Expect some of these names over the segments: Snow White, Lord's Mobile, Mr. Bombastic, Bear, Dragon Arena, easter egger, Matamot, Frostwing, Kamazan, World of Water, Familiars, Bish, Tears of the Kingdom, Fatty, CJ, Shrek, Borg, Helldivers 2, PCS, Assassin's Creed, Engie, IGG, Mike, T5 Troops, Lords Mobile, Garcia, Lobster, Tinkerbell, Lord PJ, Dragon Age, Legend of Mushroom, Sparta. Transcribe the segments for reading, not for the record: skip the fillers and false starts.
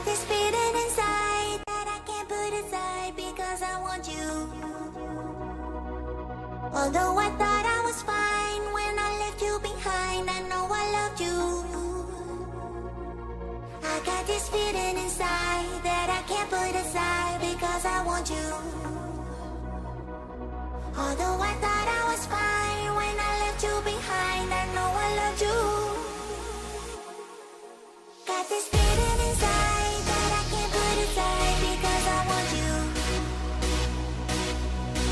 got this feeling inside that I can't put aside because I want you. Although I thought I was fine when I left you behind, I know I loved you. I got this feeling inside that I can't put aside because I want you. Although I thought I was fine when I left you behind, I know I loved you. Got this feeling inside that I can't put aside because I want you.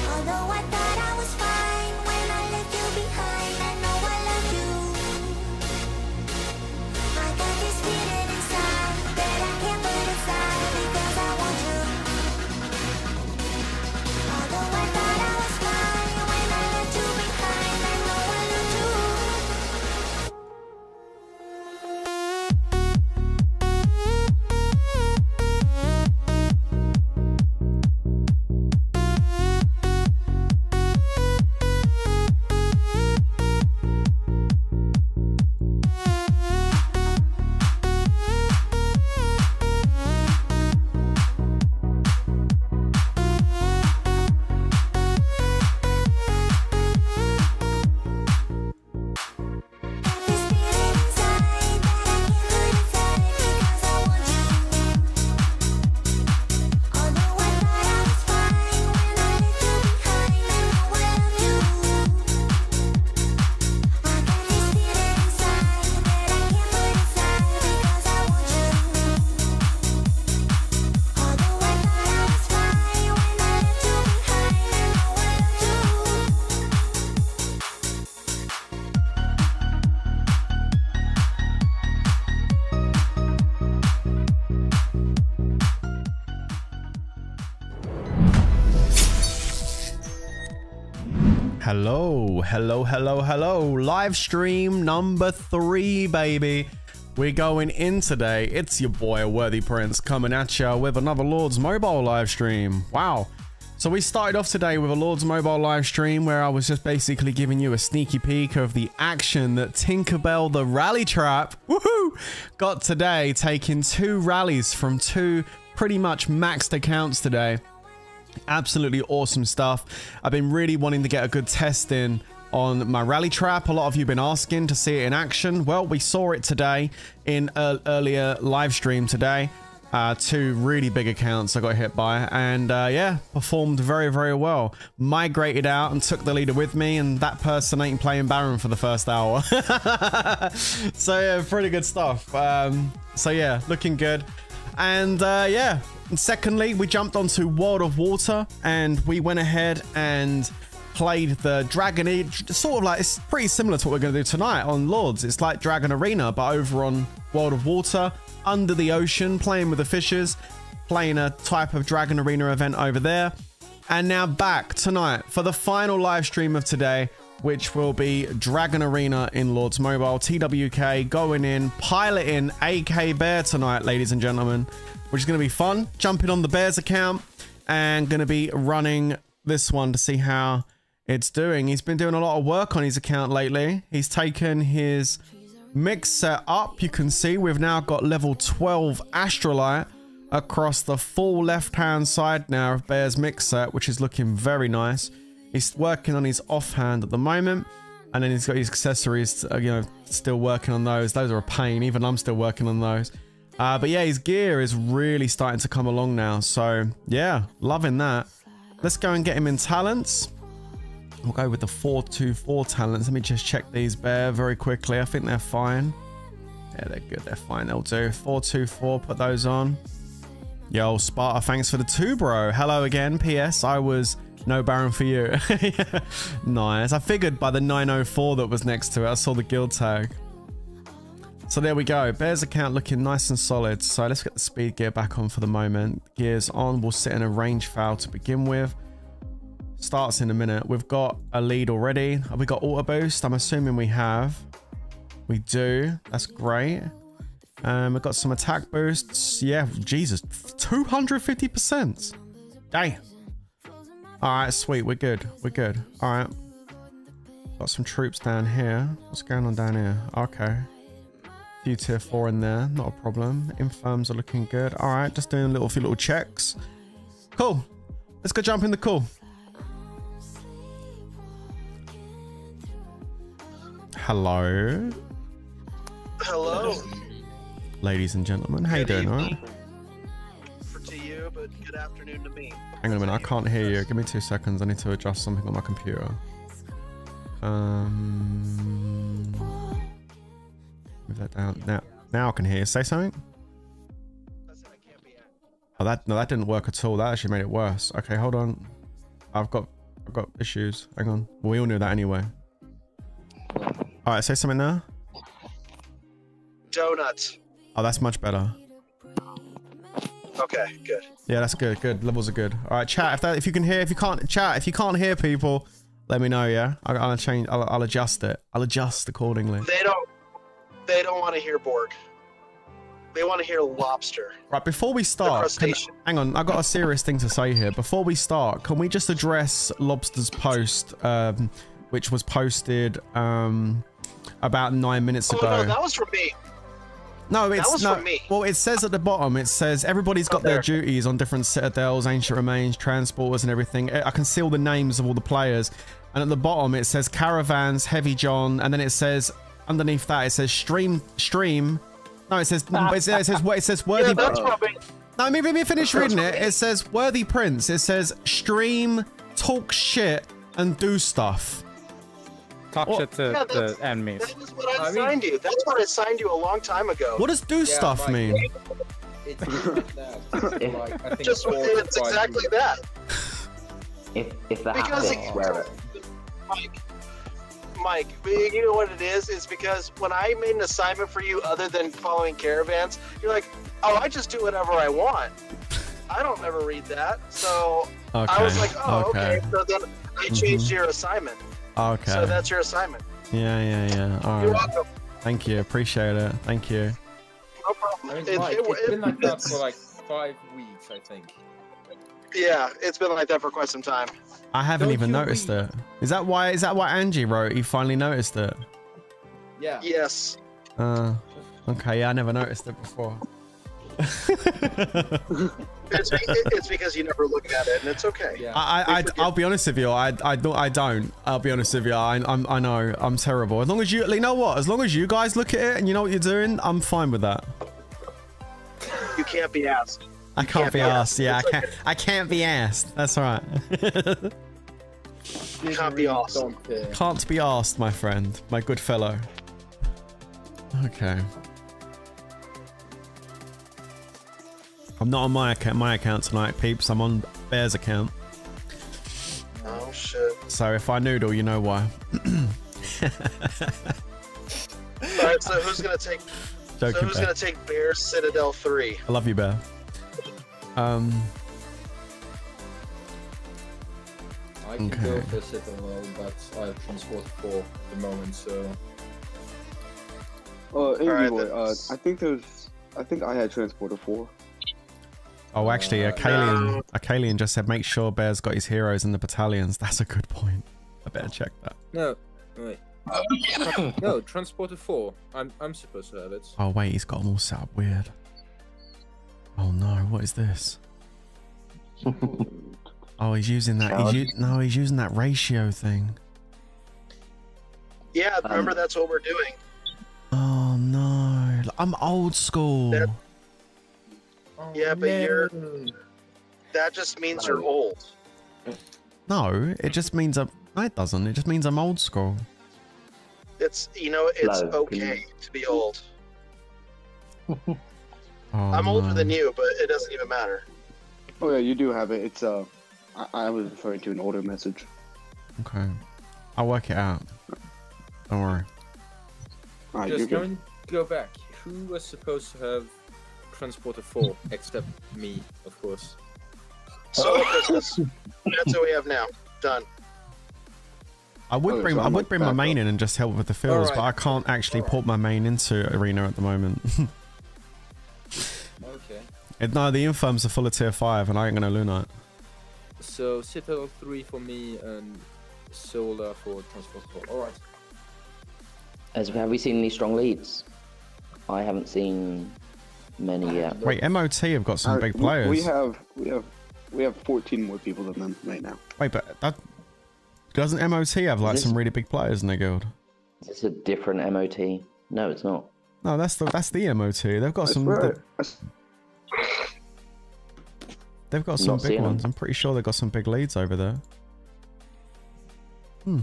Although I thought I was fine when I left you behind, I know I loved you. I got this feeling inside that I can't put aside because I want you. Although I thought I was fine when I left you behind, I know I loved you. Hello, live stream number 3, baby. We're going in today. It's your boy, A Worthy Prince, coming at you with another Lord's Mobile live stream. Wow. So we started off today with a Lord's Mobile live stream where I was just basically giving you a sneaky peek of the action that Tinkerbell the rally trap, woohoo, got today, taking 2 rallies from 2 pretty much maxed accounts today. Absolutely awesome stuff. I've been really wanting to get a good test in on my rally trap. A lot of you have been asking to see it in action. Well, we saw it today in an earlier live stream today. 2 really big accounts I got hit by, and yeah, performed very, very well. Migrated out and took the leader with me, and that person ain't playing Baron for the first hour. So yeah, pretty good stuff. So yeah, looking good. And yeah, and secondly, we jumped onto World of Water, and we went ahead and played the Dragon Age, sort of like, it's pretty similar to what we're going to do tonight on Lords. It's like Dragon Arena, but over on World of Water, under the ocean, playing with the fishes, playing a type of Dragon Arena event over there. And now back tonight for the final live stream of today, which will be Dragon Arena in Lord's Mobile. TWK going in, piloting AK Bear tonight, ladies and gentlemen, which is going to be fun. Jumping on the Bear's account and going to be running this one to see how it's doing. He's been doing a lot of work on his account lately. He's taken his mix set up. You can see we've now got level 12 Astralite across the full left-hand side now of Bear's mix set, which is looking very nice. He's working on his offhand at the moment, and then he's got his accessories, you know, still working on those. Those are a pain. Even I'm still working on those. But yeah, his gear is really starting to come along now. So yeah, loving that. Let's go and get him in talents. We'll go with the 424 talents. Let me just check these Bear very quickly. I think they're fine. Yeah, they're good. They're fine. They'll do. 424. Put those on. Yo, Sparta, thanks for the 2, bro. Hello again. P.S. I was no Baron for you. Yeah. Nice. I figured by the 904 that was next to it. I saw the guild tag. So there we go. Bear's account looking nice and solid. So let's get the speed gear back on for the moment. Gear's on. We'll sit in a range foul to begin with. Starts in a minute. We've got a lead already. Have we got auto boost? I'm assuming we have. We do. That's great. We've got some attack boosts. Yeah, Jesus. 250%. Dang. All right, sweet. We're good. We're good. All right. Got some troops down here. What's going on down here? Okay. A few tier 4 in there, not a problem. Infirms are looking good. All right, just doing a few little checks. Cool. Let's go jump in the call. Hello. Hello. Ladies and gentlemen, how you doing, all right? To you, but good afternoon to me. Hang on a minute, I can't hear you. Give me 2 seconds. I need to adjust something on my computer. Move that down. Now I can hear you. Say something. Oh, that didn't work at all. That actually made it worse. Okay, hold on. I've got issues. Hang on. We all knew that anyway. All right, say something now. Donuts. Oh, that's much better. Okay, good. Yeah, that's good. Good levels are good. All right, chat. If you can't hear people, let me know. Yeah, I'll change. I'll adjust it. I'll adjust accordingly. They don't want to hear Borg. They want to hear Lobster. Right. Before we start, hang on. I got a serious thing to say here. Before we start, can we just address Lobster's post, which was posted about 9 minutes ago? Oh no, that was from me. No, it's not. Well, it says at the bottom, it says everybody's got their duties on different citadels, ancient remains, transporters and everything. I can see all the names of all the players. And at the bottom, it says caravans, Heavy John. And then it says underneath that, it says stream. No, it says worthy. Yeah, that's no, maybe me finish reading it. It says worthy prince. It says stream, talk shit and do stuff. Talk shit to the enemies. That is what I signed you. That's what I signed you a long time ago. What does do stuff mean? It's that. Like, I think just it's exactly that. If that happens, swear it. Mike, you know what it is? It's because when I made an assignment for you other than following caravans, you're like, oh, I just do whatever I want. I don't ever read that. So okay. I was like, oh, okay. So then I changed your assignment. Okay. So that's your assignment. Yeah. All right. You're welcome. Thank you. Appreciate it. Thank you. No problem. I mean, it's been like that for like 5 weeks, I think. Yeah, it's been like that for quite some time. I haven't even noticed it. Is that why Engie wrote? He finally noticed it. Yeah. Yes. Okay. Yeah, I never noticed it before. It's because you never look at it, and it's okay. Yeah. I'll be honest with you. I don't. I'll be honest with you. I know. I'm terrible. As long as you know what, as long as you guys look at it and you know what you're doing, I'm fine with that. You can't be asked. I can't be asked. Yeah, I can't. I can't be asked. That's all right. You can't be asked. Can't be asked, my friend, my good fellow. Okay. I'm not on my account tonight, peeps. I'm on Bear's account. Oh shit! So if I noodle, you know why. All right, so who's gonna take? Joking, so who's gonna take Bear Citadel 3? I love you, Bear. I can go for Citadel, but I transport 4 at the moment. So. Anyway, I think I had transporter 4. Oh, actually, Akalian just said, make sure Bear's got his heroes in the battalions. That's a good point. I better check that. No, wait. No, transporter 4. I'm supposed to have it. Oh, wait, he's got them all set up weird. Oh, no, what is this? Oh, he's using that. He's using that ratio thing. Yeah, remember, that's what we're doing. Oh, no. I'm old school. Yeah, but that just means you're old. No, it just means it doesn't. It just means I'm old school. It's okay to be old. Oh, I'm older than you, but it doesn't even matter. Oh yeah, you do have it. It's I was referring to an older message. Okay, I'll work it out. Don't worry. Right, just going to go back. Who was supposed to have transporter 4, except me, of course. Solo business. That's what we have now. Done. I would bring my main in and just help with the fills, but I can't actually port my main into Arena at the moment. Okay. No, the infirms are full of tier 5, and I ain't gonna Lunite. So Citadel 3 for me and Solar for transporter 4. All right. Have we seen any strong leads? I haven't seen many yet. Wait, MOT have got some big players. We have 14 more people than them right now. Wait, but that doesn't MOT have like some really big players in their guild? Is this a different MOT? No, it's not. No, that's the MOT. They've got some. They've got some big ones. I'm pretty sure they've got some big leads over there. Hmm.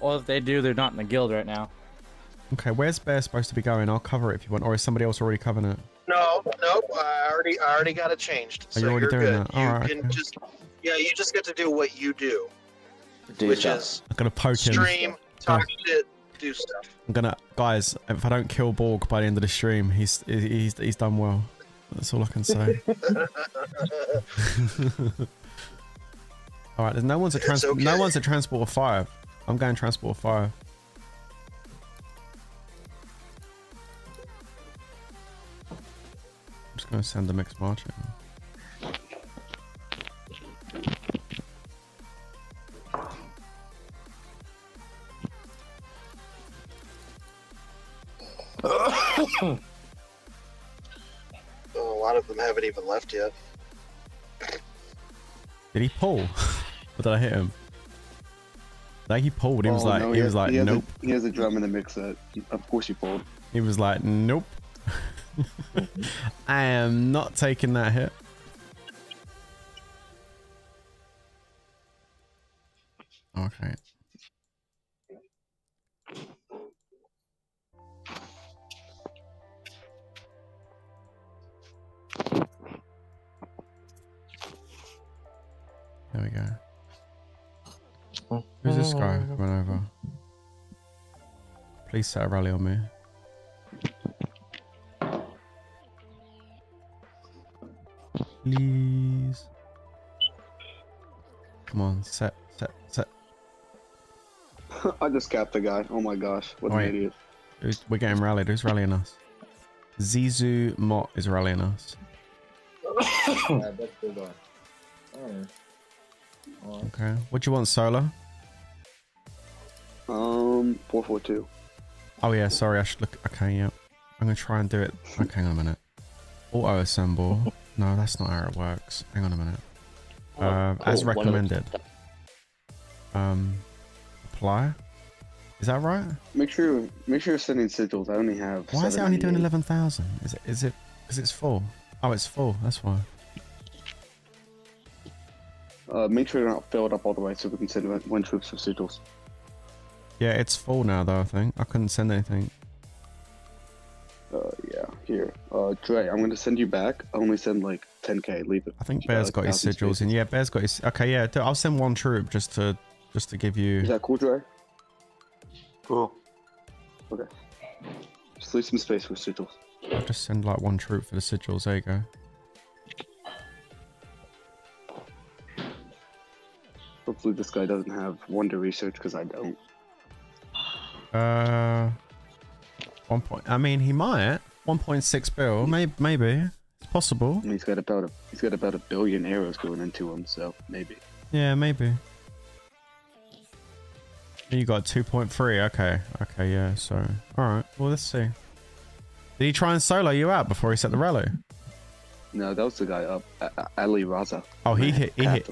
Well, if they do, they're not in the guild right now. Okay, where's Bear supposed to be going? I'll cover it if you want, or is somebody else already covering it? No, no, I already got it changed. So you're doing good. That? All right, yeah, you just get to do what you do, which is I'm gonna poke stream, him. Talk shit, do stuff. I'm gonna, guys. If I don't kill Borg by the end of the stream, he's done well. That's all I can say. All right, there's no one's at Transporter 5. I'm going Transporter 5. I'm just going to send the mixed march in. Oh, a lot of them haven't even left yet. Did he pull? Or did I hit him? Like he pulled. He was like, nope. He has a drum in the mixer. Of course he pulled. He was like, nope. I am not taking that hit. Okay. There we go. Who's this guy coming over? Please set a rally on me. Please. Come on, set. I just capped the guy. Oh my gosh, what an idiot. We're getting rallied. Who's rallying us? Zizu Mott is rallying us. Yeah, that's the guy. Okay. What do you want, Solar? 442. Oh yeah, sorry, I should look. Okay, yeah. I'm gonna try and do it. Okay, hang on a minute. Auto assemble. No, that's not how it works. Hang on a minute. As recommended. Apply. Is that right? Make sure you're sending sigils. I only have. Why is it only doing 11,000? Is it? Because it's full. Oh, it's full. That's why. Make sure they're not filled up all the way so we can send one troops of sigils. Yeah, it's full now though, I think. I couldn't send anything. Yeah, here. Dre, I'm gonna send you back. I only send like 10k, leave it. I think Bear's got his sigils in. Yeah, Bear's got his... Okay, yeah, I'll send one troop just to give you... Is that cool, Dre? Cool. Okay. Just leave some space for sigils. I'll just send like one troop for the sigils, there you go. Hopefully this guy doesn't have wonder research because I don't. 1 point. I mean, he might. 1.6 bill. Maybe it's possible. And he's got about a billion arrows going into him, so maybe. Yeah, maybe. You got 2.3. Okay, yeah. So, all right. Well, let's see. Did he try and solo you out before he set the rally? No, that was the guy up, Ali Raza. Oh, he hit him.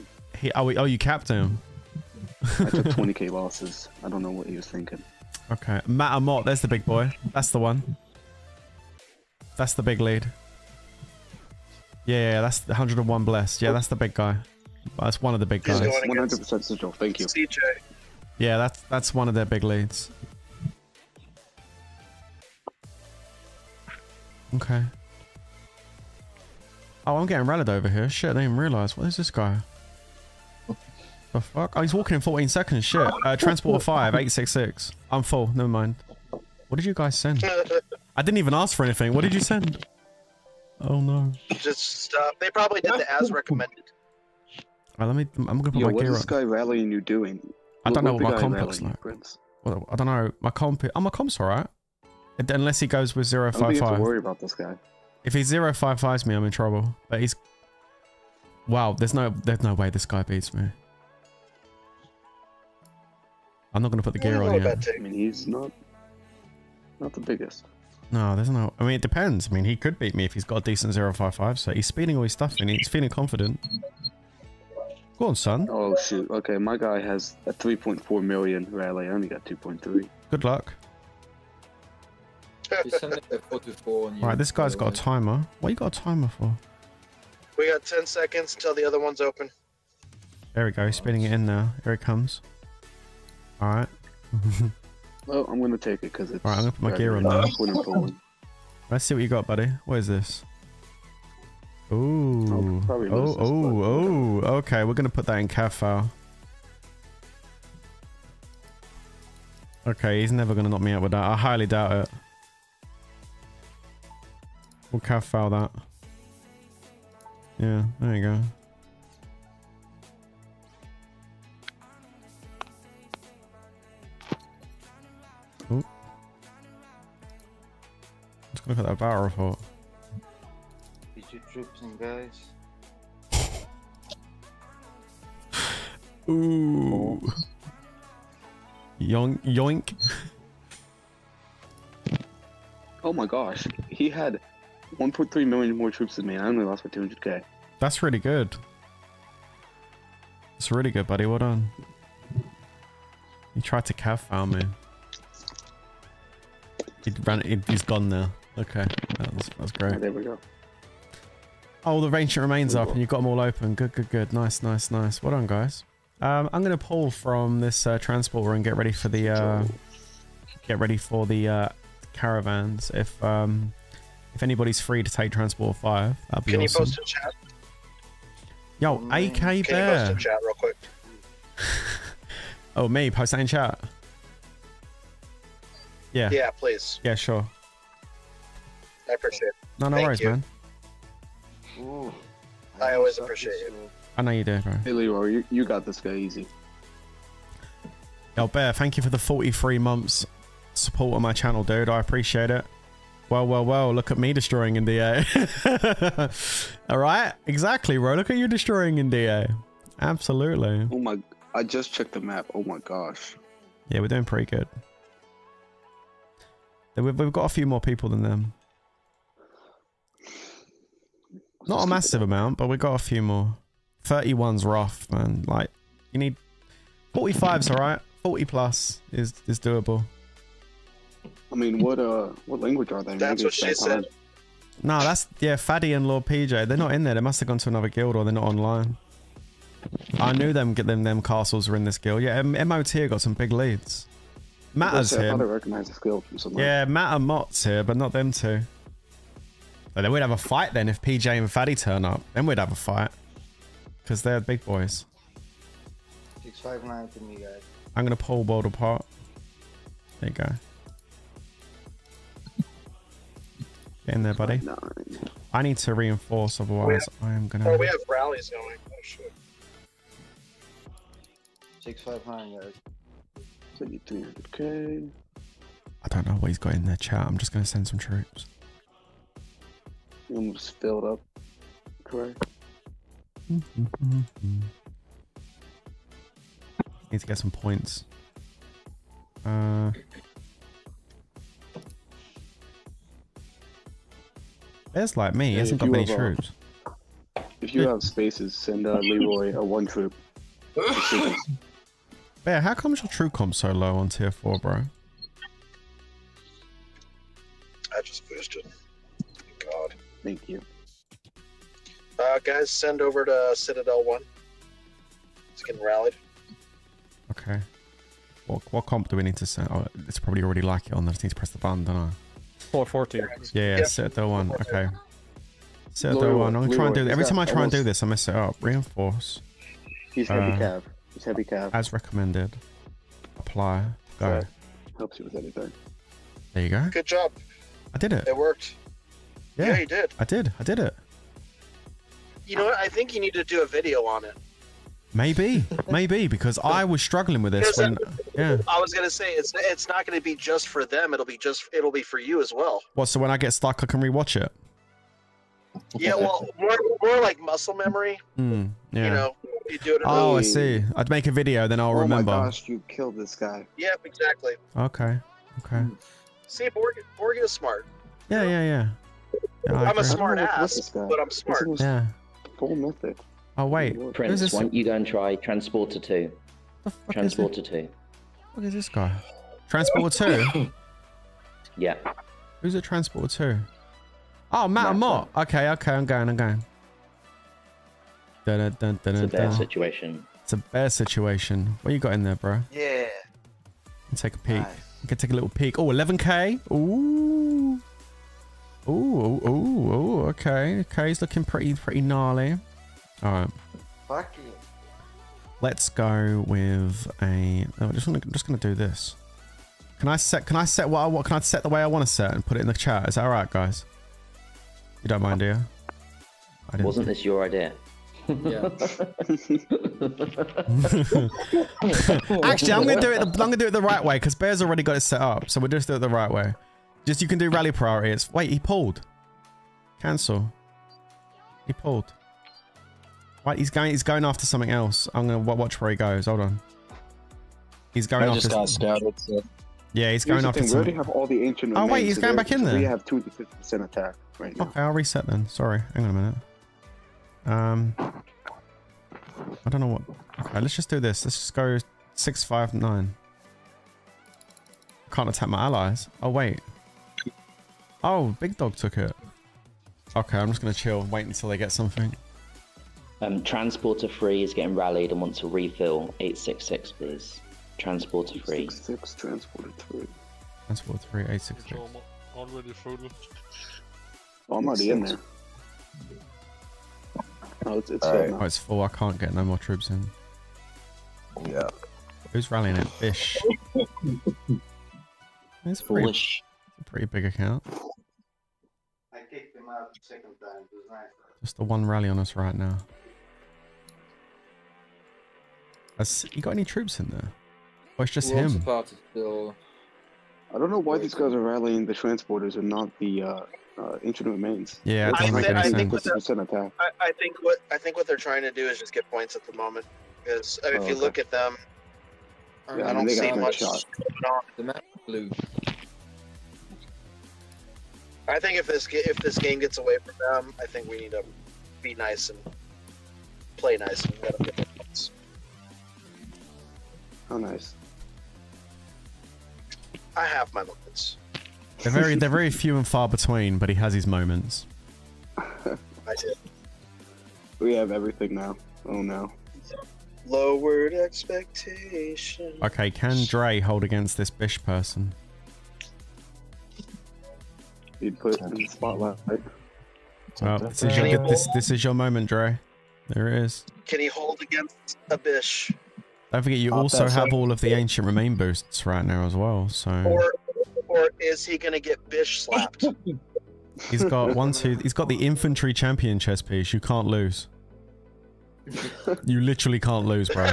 You capped him. I took 20k losses. I don't know what he was thinking. Okay, Matamot, there's the big boy. That's the one. That's the big lead. Yeah, that's the 101 blessed. Yeah, that's the big guy. That's one of the big guys. 100% sigil. Thank you. CJ. Yeah, that's one of their big leads. Okay. Oh, I'm getting rallied over here. Shit, I didn't even realize. What is this guy? The fuck? Oh, he's walking in 14 seconds. Shit. Transporter 5, 866. I'm full. Never mind. What did you guys send? I didn't even ask for anything. What did you send? Oh no. Just they probably did the as recommended. All right, I'm gonna put my gear on. What is this guy rallying you doing? I don't know what my comp looks like. Well, I don't know. My comp's alright. Unless he goes with 055. I don't have to worry about this guy. If he 055s me, I'm in trouble. But he's. Wow. There's no way this guy beats me. I'm not going to put the gear on yet. I mean, he's not the biggest. No, there's no... I mean, it depends. I mean, he could beat me if he's got a decent 055, so he's speeding all his stuff and he's feeling confident. Go on, son. Oh, shoot. Okay, my guy has a 3.4 million rally. I only got 2.3. Good luck. Right, this guy's got a timer. What you got a timer for? We got 10 seconds until the other one's open. There we go. He's spinning it in now. Here it comes. All right. Well, I'm going to take it because it's... All right, I'm going to put my gear on there. Let's see what you got, buddy. What is this? Ooh. Oh. Okay, we're going to put that in cav file. Okay, he's never going to knock me out with that. I highly doubt it. We'll cav file that. Yeah, there you go. Ooh. Let's look at that battle report. Trips guys. Ooh. Yoink. Oh my gosh. He had 1.3 million more troops than me. I only lost by 200k. That's really good. It's really good, buddy. Well done. He tried to cav foul me. He's gone now. Okay. That was great. Oh, there we go. Oh, the ancient remains up and you've got them all open. Good. Nice. Well done, guys. I'm going to pull from this transporter and get ready for the caravans. If anybody's free to take transport 5, that'd be awesome. Can you post a chat? Yo, AK Bear. Can you post a chat real quick? Oh, me? Post that in chat? Yeah. Yeah, please. Yeah, sure. I appreciate it. No worries, man. Ooh, I always appreciate it. I know you do, bro. Hey, Leroy, you got this guy easy. Yo, Bear, thank you for the 43 months support on my channel, dude. I appreciate it. Well, look at me destroying in DA. All right, exactly, bro. Look at you destroying in DA. Absolutely. Oh my, I just checked the map. Oh my gosh. Yeah, we're doing pretty good. We've got a few more people than them. Not a massive amount, but we got a few more. 31's rough, man. Like, you need 45's, all right. 40 plus is doable. I mean, what language are they? That's what she said. No, that's Fatty and Lord PJ. They're not in there. They must have gone to another guild, or they're not online. I knew them. Get them. Them castles were in this guild. Yeah, MOT here got some big leads. Matters here. I thought I recognized this guild from somewhere. Yeah, Matamot's here, but not them two. Then we'd have a fight then if PJ and Fatty turn up. Then we'd have a fight. Because they're big boys. 659 to me, guys. I'm going to pull World apart. There you go. Get in there, buddy. I need to reinforce, otherwise I am going to... Oh, we have rallies going. Oh, shit. 659, guys. 7300k. I don't know what he's got in their chat. I'm just going to send some troops. Almost filled up, correct? Need to get some points. Bear's like me, he hasn't got many troops. If you have spaces, send Leroy a 1 troop. Bear, how come your troop comp's so low on tier 4, bro? I just boosted. God. Thank you. Guys, send over to Citadel 1. It's getting rallied. Okay. What comp do we need to send? Oh, it's probably already like it on. I just need to press the button, don't I? 440. Yeah, Citadel 1. Okay. Citadel 1. I'm going to try and do this. Every time I try and do this, I mess it up. Reinforce. He's heavy cav. He's heavy cav. As recommended. Apply. Go. Right. Helps you with anything. There you go. Good job. I did it. It worked. Yeah, you did. I did it. You know what? I think you need to do a video on it. Maybe, because I was struggling with this. I was gonna say it's not gonna be just for them. It'll be for you as well. What? So when I get stuck, I can rewatch it. Yeah, well, more like muscle memory. Yeah. You know, you do it. Oh, I see. I'd make a video, then I'll remember. Oh my gosh, you killed this guy. Yep, exactly. Okay. See, Borg is smart. Yeah. I'm a smart ass, but I'm smart. Yeah. Full method. Oh wait, Prince, why don't you go and try Transporter 2? Transporter 2. What is this guy? Transporter 2? Yeah. Who's at Transporter 2? Oh, Matamot. Okay, I'm going. Dun, dun, dun, dun, dun. It's a bear situation. It's a bear situation. What you got in there, bro? Yeah. Let's take a peek. Nice. I can take a little peek. Oh, 11k. Ooh. Okay. He's looking pretty gnarly. All right. Fuck you. Let's go with a. Oh, I'm just gonna do this. Can I set what I want? Can I set the way I want to set and put it in the chat? Is that all right, guys? You don't mind, do you? Wasn't this your idea? Yeah. Actually, I'm gonna do it the right way because Bear's already got it set up, so we'll just do it the right way. Just you can do rally priority. It's wait, he pulled. Cancel. He pulled. Wait, he's going after something else. I'm gonna watch where he goes. Hold on. He's going after. Yeah, he's going after. We already have all the ancient. Oh wait, he's going back in there. We have 2 to 50% attack right now. Okay, I'll reset then. Sorry, hang on a minute. I don't know what. Okay, let's just do this. Let's just go 6, 5, 9. Can't attack my allies. Oh wait. Oh, Big Dog took it. Okay, I'm just gonna chill. Wait until they get something. Transporter 3 is getting rallied and wants to refill 866, please. Transporter 3. 6, Transporter 3. Transporter 3, 866. Already full. I'm already in there. No, it's full. Right. Oh, it's full. I can't get no more troops in. Yeah. Who's rallying it? Bish. It's a pretty big account. I kicked him out the second time. It was nice. Just the one rally on us right now. Has you got any troops in there? Or it's just him? Still... I don't know why these guys are rallying the transporters and not the ancient remains. Yeah, it doesn't make any sense. I think what they're trying to do is just get points at the moment. Because I mean, if you look at them, yeah, I don't see much going on. The map blue. I think if this game gets away from them, I think we need to be nice and play nice. And get them points. How nice! I have my moments. They're very few and far between, but he has his moments. I did. We have everything now. Oh no. Lowered expectations. Okay, can Dre hold against this Bish person? He'd put in the spotlight. Oh, this is your moment, Dre. There it is. Can he hold against a Bish? Don't forget, you also have all of the ancient remain boosts right now as well. So. Or is he gonna get Bish slapped? He's got he's got the infantry champion chess piece. You can't lose. You literally can't lose, bro.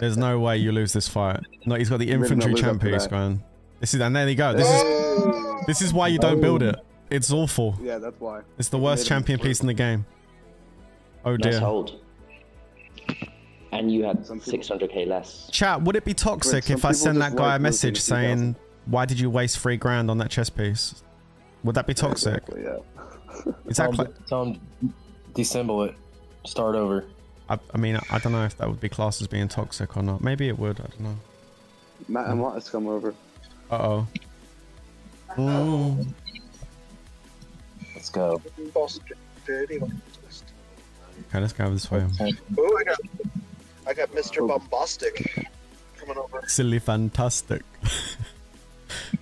There's no way you lose this fight. No, he's got the infantry champ piece going. And there you go. This is why you don't build it. It's awful. Yeah, that's why. It's the worst champion piece in the game. Oh dear. Nice hold. And you had 600k less. Chat, would it be toxic if I send that guy a message saying, why did you waste $3,000 on that chess piece? Would that be toxic? Exactly, yeah. Exactly. Disassemble it. Start over. I mean, I don't know if that would be classed as being toxic or not. Maybe it would. I don't know. Matt and Watt has come over. Uh-oh. Let's go. Okay, let's go this way. Oh, I got Mr. Bombastic coming over. Silly fantastic.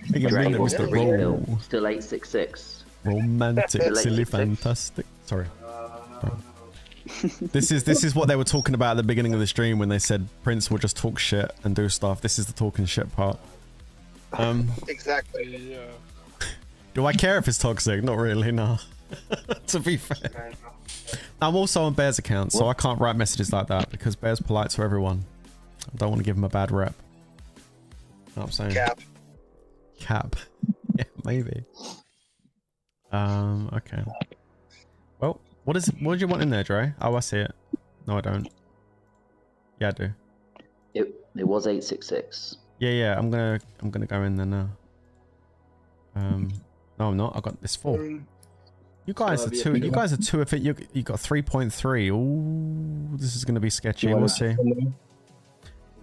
Still 866. Romantic, silly fantastic. Sorry. This is what they were talking about at the beginning of the stream when they said Prince will just talk shit and do stuff. This is the talking shit part. Exactly. Yeah. Do I care if it's toxic? Not really, no. To be fair. I'm also on Bear's account, so I can't write messages like that because Bear's polite to everyone. I don't want to give him a bad rep. You know what I'm saying? Cap. Yeah, maybe. Okay. Well, what do you want in there, Dre? Oh, I see it. No, I don't. Yeah, I do. It was 866. Yeah, I'm gonna go in there now. No, I'm not. I got this 4. You guys are 2. You guys are 2 if it. You got 3.3. Ooh, this is gonna be sketchy. We'll see. He's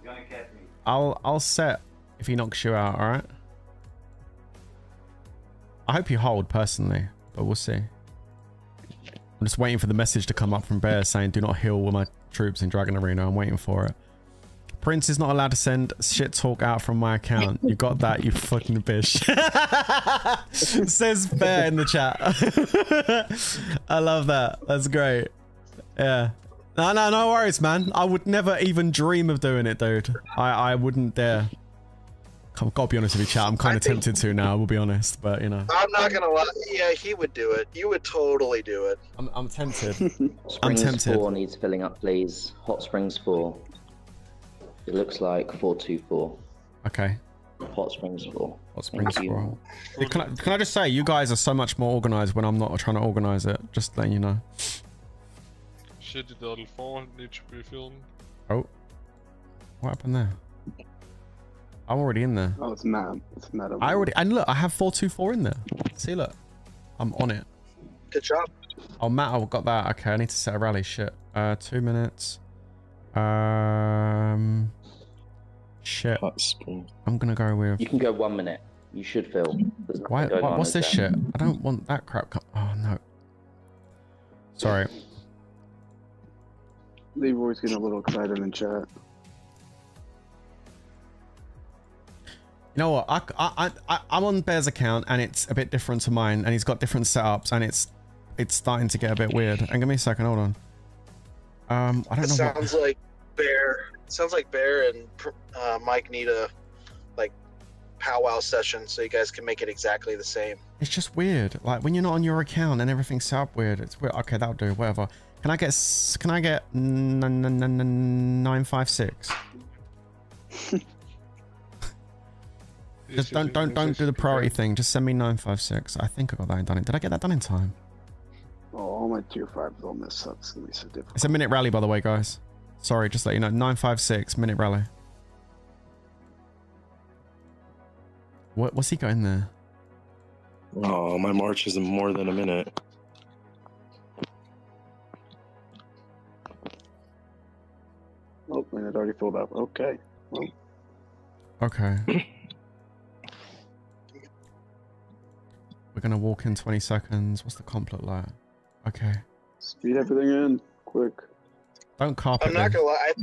gonna catch me. I'll set if he knocks you out. All right. I hope you hold personally, but we'll see. I'm just waiting for the message to come up from Bear saying do not heal with my troops in Dragon Arena. I'm waiting for it. Prince is not allowed to send shit talk out from my account. You got that, you fucking bitch. Says Bear in the chat. I love that. That's great. Yeah. No, no worries, man. I would never even dream of doing it, dude. I wouldn't dare. I've got to be honest with you, chat. I'm kind of tempted to now, I will be honest, but you know. I'm not going to lie. Yeah, he would do it. You would totally do it. I'm tempted. Springs 4 needs filling up, please. Hot Springs 4. It looks like 424. Okay. Hot Springs 4. Hot Springs 4. Yeah, can I just say, you guys are so much more organised when I'm not trying to organise it. Just letting you know. Shit, the little 4 needs to be filled. Oh. What happened there? I'm already in there. Oh, it's mad. It's mad. I already... And look, I have 424 in there. See, look. I'm on it. Good job. Oh, Matt, I've got that. Okay, I need to set a rally. Shit. 2 minutes. Shit. I'm gonna go with. You can go 1 minute. You should fill. Why, what's this shit? I don't want that crap. Oh no. Sorry. Leroy's getting a little excited in chat. You know what? I'm on Bear's account and it's a bit different to mine, and he's got different setups, and it's starting to get a bit weird. And give me a second. Hold on. I don't know. It sounds like Bear and Mike need a like powwow session so you guys can make it exactly the same. It's just weird. Like when you're not on your account and everything's set up weird. It's weird. Okay, that'll do. Whatever. Can I get 956? Just don't do the priority thing. Just send me 956. I think I got that done. Did I get that done in time? Oh, all my tier 5 all messed up. It's going to be so difficult. It's a minute rally, by the way, guys. Sorry, just let you know. 956, minute rally. What's he got in there? Oh, my march is in more than a minute. Oh, and it already filled up. Okay. Well. Okay. We're going to walk in 20 seconds. What's the comp look like? Okay. Speed everything in. Quick. Don't carpet. I'm not going to lie.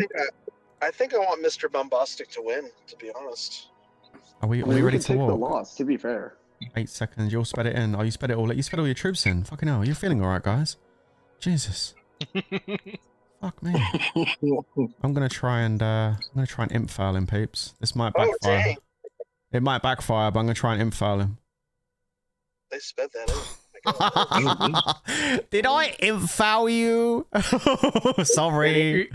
I think I want Mr. Bombastic to win, to be honest. Are we ready to take walk? The loss, to be fair. 8 seconds. You'll sped it in. Oh, you sped it all. You sped all your troops in. Fucking hell. You're feeling all right, guys. Jesus. Fuck me. I'm going to try and imp file him, peeps. This might backfire. Oh, dang. It might backfire, but I'm going to try and imp file him. They sped that in. Did I infoul you? Sorry.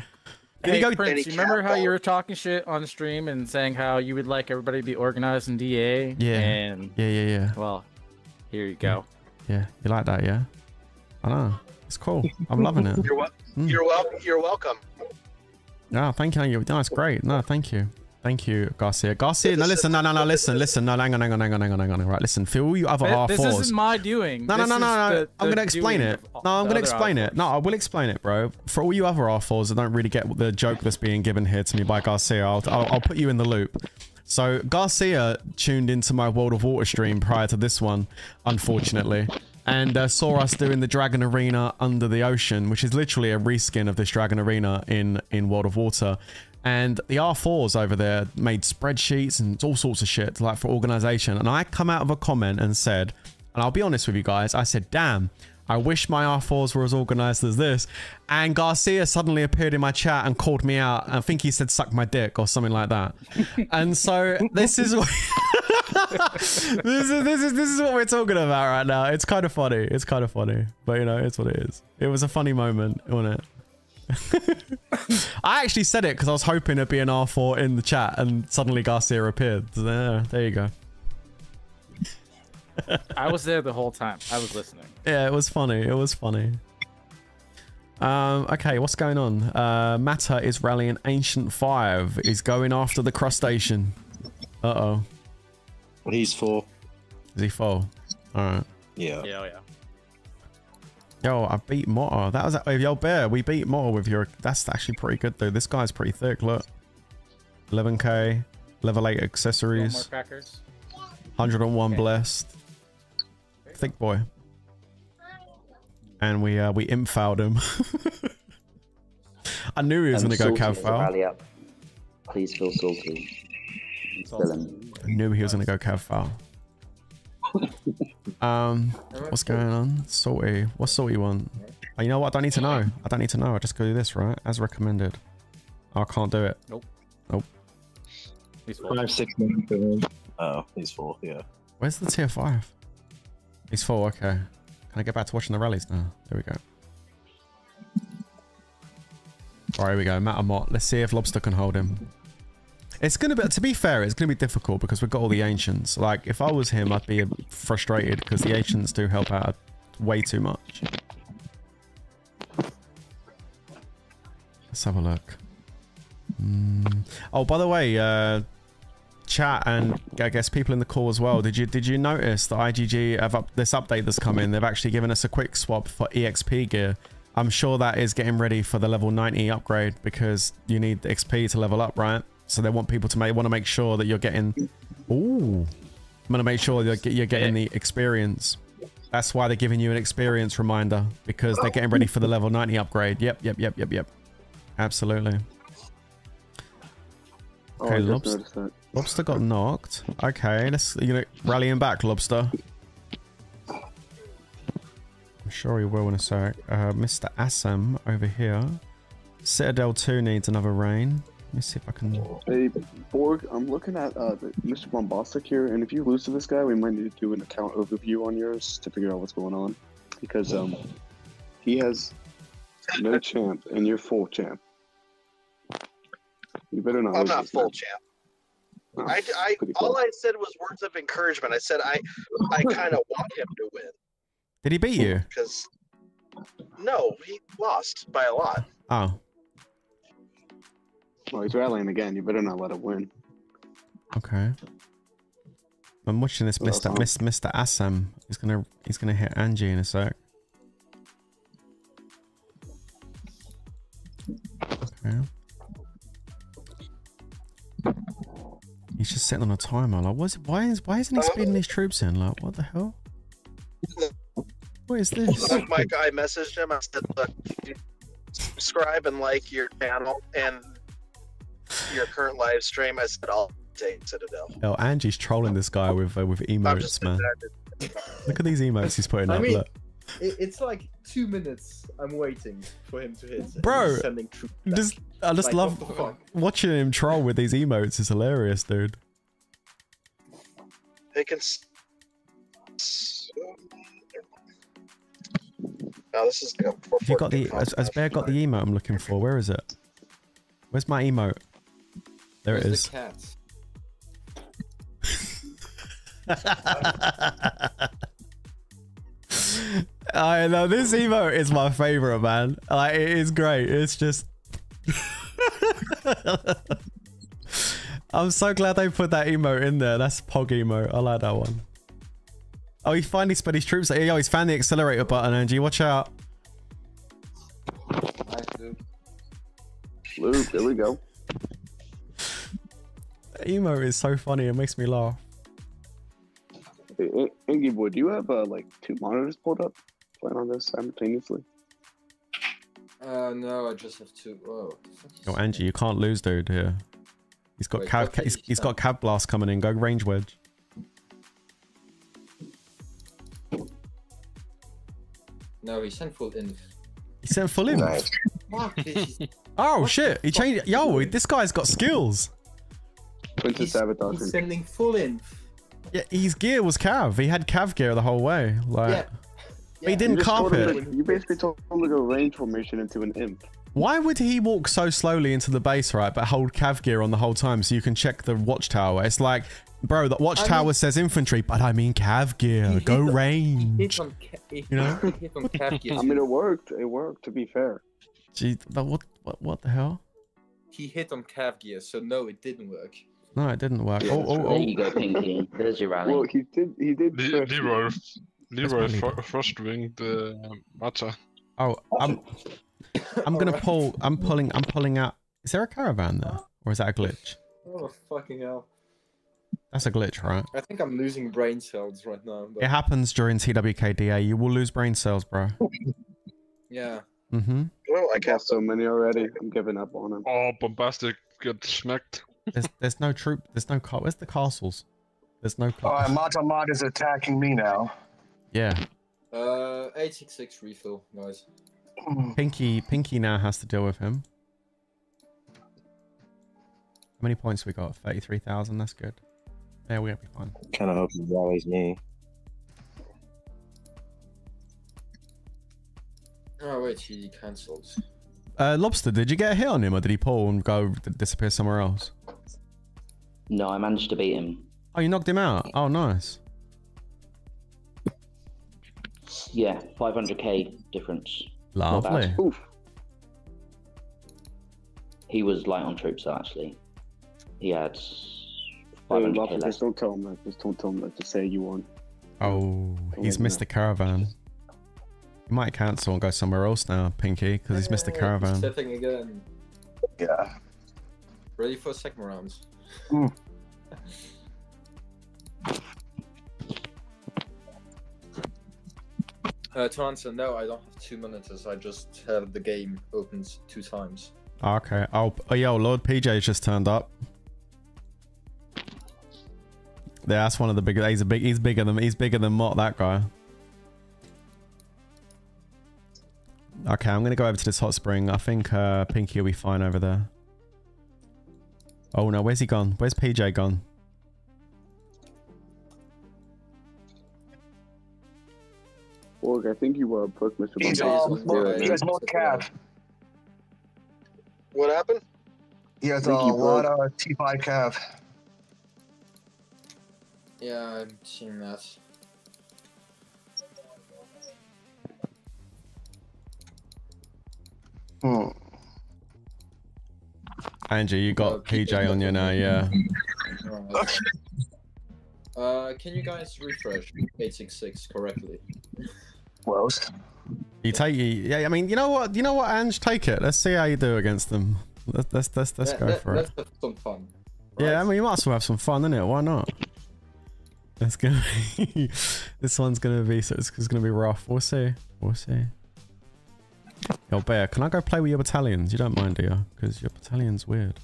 Hey, Prince, you remember how you were talking shit on stream and saying how you would like everybody to be organized in DA? Yeah. And yeah. Well, here you go. Yeah, you like that, yeah? I know. It's cool. I'm loving it. You're welcome. No, thank you. No, it's great. No, thank you. Thank you, Garcia. Garcia, no, listen, no, listen. No, hang on. Right, listen, feel all you other R4s. This isn't my doing. No. I'm going to explain it. No, I will explain it, bro. For all you other R4s that don't really get the joke that's being given here to me by Garcia, I'll put you in the loop. So, Garcia tuned into my World of Water stream prior to this one, unfortunately, and saw us doing the Dragon Arena Under the Ocean, which is literally a reskin of this Dragon Arena in World of Water. And the R4s over there made spreadsheets and all sorts of shit like for organization. And I come out of a comment and said, and I'll be honest with you guys, I said, damn, I wish my R4s were as organized as this. And Garcia suddenly appeared in my chat and called me out. I think he said, suck my dick or something like that. And so this is what this is what we're talking about right now. It's kind of funny. It's kind of funny. But, you know, it's what it is. It was a funny moment, wasn't it? I actually said it because I was hoping it'd be an R4 in the chat, and suddenly Garcia appeared. There you go. I was there the whole time. I was listening. Yeah, it was funny. It was funny. Okay, what's going on? Mata is rallying Ancient 5. He's going after the crustacean. Uh oh. He's 4. Z4. All right. Yeah. Yeah. Oh, yeah. Yo, I beat Mott. That was yo Bear. We beat Mott with your. That's actually pretty good though. This guy's pretty thick. Look, 11k, level 8 accessories. More crackers. 101 okay. Blessed. Thick boy. And we imp fouled him. I knew he was gonna go cav foul. Please feel salty. I knew he was gonna go cav foul. What's going on? Salty. What salty want? Oh, you know what? I don't need to know. I don't need to know. I just go do this, right? As recommended. Oh, I can't do it. Nope. Nope. He's 5, 6 minutes. Oh, he's 4. Yeah. Where's the tier 5? He's 4. Okay. Can I get back to watching the rallies now? There we go. All right, here we go. Matamot. Let's see if Lobster can hold him. It's gonna be. To be fair, it's gonna be difficult because we've got all the ancients. Like, if I was him, I'd be frustrated because the ancients do help out way too much. Let's have a look. Oh, by the way, chat and I guess people in the call as well. Did you notice that IGG have this update that's come in? They've actually given us a quick swap for EXP gear. I'm sure that is getting ready for the level 90 upgrade because you need XP to level up, right? So they want people to want to make sure that you're getting. Ooh, I'm gonna make sure that you're getting the experience. That's why they're giving you an experience reminder because they're getting ready for the level 90 upgrade. Yep. Absolutely. Okay, Lobster got knocked. Okay, let's rally him back, Lobster. I'm sure he will in a sec. Mr. Assam over here. Citadel 2 needs another rain. Let me see if I can. Hey, Borg, I'm looking at Mr. Bombastic here, and if you lose to this guy, we might need to do an account overview on yours to figure out what's going on, because he has no champ, and you're full champ. You better not. I'm not full champ. No, all I said was words of encouragement. I said I kind of want him to win. Did he beat you? Because no, he lost by a lot. Oh. Well, he's rallying again. You better not let him win. Okay. I'm watching this, Mr. Assam. He's gonna hit Engie in a sec. Okay. He's just sitting on a timer. Like, why isn't he speeding these troops in? Like, what the hell? What is this? Mike, I messaged him. I said, look, subscribe and like your channel and your current live stream. I said, I'll take Citadel. Oh, Angie's trolling this guy with emotes, man. Look at these emotes he's putting up. Look. It's like 2 minutes. I'm waiting for him to hit. Bro, I just love watching him troll with these emotes. It's hilarious, dude. They can. Now this is. Have you got the? Has Bear got the emote I'm looking for? Where is it? Where's my emote? There it is. The cat. I know this emote is my favorite, man. Like, it is great. It's just. I'm so glad they put that emote in there. That's Pog emote. I like that one. Oh, he finally sped his troops. Oh, he's found the accelerator button, Engie. Watch out. Luke, there we go. That emote is so funny, it makes me laugh. Hey, Engie boy, do you have like 2 monitors pulled up playing on this simultaneously? No, I just have 2. Whoa. Yo, Engie, you can't lose, dude. Here, he's got he's got cab blast coming in. Go range wedge. No, he sent full inv. He sent full inv. Nice. Oh what shit! He changed. Yo, this guy's got skills. He's sending full in. Yeah, his gear was cav. He had cav gear the whole way. Like, yeah. But he didn't carp it. You basically told him to go range formation into an imp. Why would he walk so slowly into the base, right? But hold cav gear on the whole time, so you can check the watchtower. It's like, bro, the watchtower says infantry, but I mean cav gear. Go range. I mean, it worked. It worked. To be fair. Gee, but what the hell? He hit on cav gear, so no, it didn't work. No, it didn't work. Oh, oh, oh. There you go, Pinky. There's your rally. Well, he did Leroy first winged the Mata. Oh, I'm gonna pull. I'm pulling out. Is there a caravan there, or is that a glitch? Oh fucking hell! That's a glitch, right? I think I'm losing brain cells right now. But... it happens during TWKDA. You will lose brain cells, bro. Yeah. Mm-hmm. Well, I cast so many already. I'm giving up on them. Oh, Bombastic gets smacked. There's no troop. There's no car. Where's the castles? There's no. Castles. Oh, Matamot is attacking me now. Yeah. 866 refill, guys. Pinky now has to deal with him. How many points we got? 33,000. That's good. Yeah, we're gonna be fine. Kind of hope he rallies me. Oh wait, he cancelled. Lobster, did you get a hit on him, or did he pull and go disappear somewhere else? No, I managed to beat him. Oh, you knocked him out. Oh, nice. Yeah, 500k difference. Lovely. Oof. He was light on troops actually. He had 500k left. Don't tell him that. Just don't tell him that. Just say you won. Oh, he's missed the caravan. He might cancel and go somewhere else now, Pinky, because he's missed the caravan. Stepping again. Yeah. Ready for second round. Mm. To answer, no, I don't have 2 minutes. I just have the game opened 2 times. Okay. Oh, yo, Lord PJ's just turned up. Yeah, that's one of the bigger. He's bigger than Mott, that guy. Okay, I'm gonna go over to this hot spring. I think Pinky will be fine over there. Oh no, where's he gone? Where's PJ gone? Borg, I think you were booked, Mr. Bombastic. He has more cash. What happened? He has a lot of T5 cav. Yeah, I've seen that. Hmm. Angie, you got PJ on you now, yeah. Right. Can you guys refresh 866 correctly? Well, you take yeah. I mean, you know what, Ange, take it. Let's see how you do against them. Let's go for it. Let's have some fun. Right? Yeah, I mean, you might as well have some fun, innit? Why not? It's gonna be this one's gonna be it's gonna be rough. We'll see. We'll see. Yo, Bear, can I go play with your battalions? You don't mind, do you? Because your battalion's weird.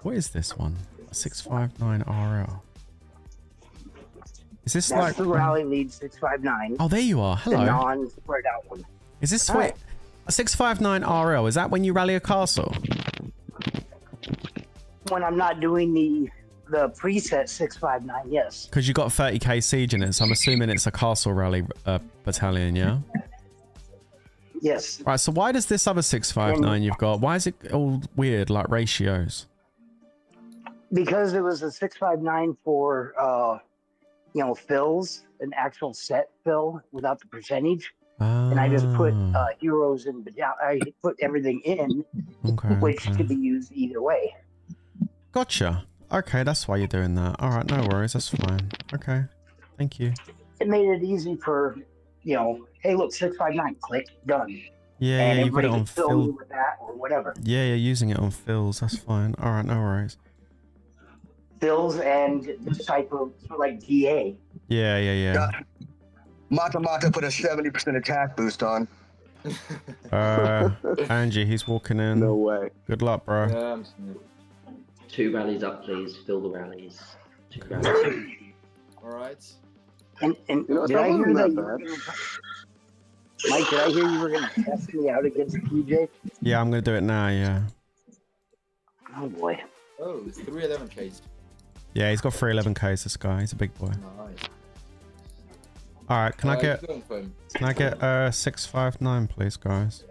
What is this one? 659RL. Is this like the rally lead 659? Oh, there you are. Hello. The non-spread out one. Is this sweet? 659RL. Is that when you rally a castle? When I'm not doing the preset 659, yes. Because you got 30k siege in it, so I'm assuming it's a castle rally battalion, yeah. Yes. Right. So why does this other 659 you've got? Why is it all weird like ratios? Because it was a 659 for you know, fills, an actual set fill without the percentage, and I just put heroes and I put everything in, okay, which could be used either way. Gotcha. Okay, that's why you're doing that. All right, no worries. That's fine. Okay, thank you. It made it easy for, you know, hey, look, 659, click, done. Yeah, and yeah, you put it on fill with that or whatever. Yeah, you're using it on fills. That's fine. All right, no worries. Fills and this type of like DA. Yeah, yeah, yeah. Matamata put a 70% attack boost on. Angie, he's walking in. No way. Good luck, bro. Yeah, 2 rallies up, please. Fill the rallies. 2 rallies. All right. And you know, did I hear that? Mike, did I hear you were going to test me out against PJ? Yeah, I'm going to do it now, yeah. Oh, boy. Oh, it's 311Ks. Yeah, he's got 311Ks, this guy. He's a big boy. Nice. All right, can I get 659, please, guys?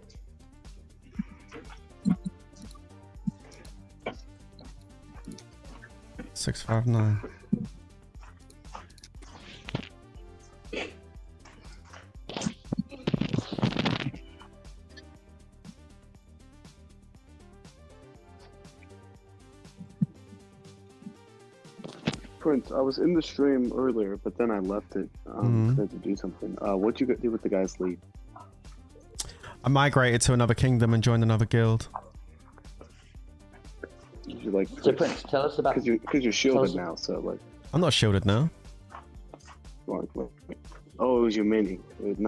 Prince, I was in the stream earlier, but then I left it. I had to do something. What'd you do with the guys' lead? I migrated to another kingdom and joined another guild. You like so Prince, tell us about because you're shielded now, so like I'm not shielded now. Oh, it was your main.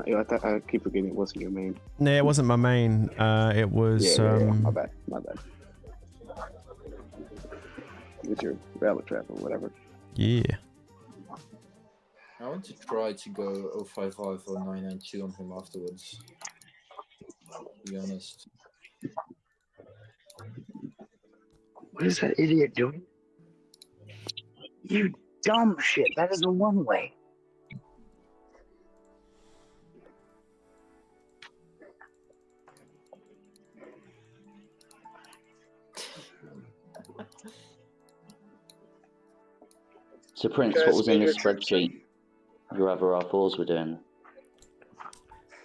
I keep forgetting it wasn't your main. No, it wasn't my main. It was. Yeah, my bad. My bad. It's your rabbit trap or whatever. Yeah. I want to try to go 055 or 992 on him afterwards. To be honest. What is that idiot doing? You dumb shit! That is the one way. So Prince, what was in your spreadsheet? Your other R4s were doing.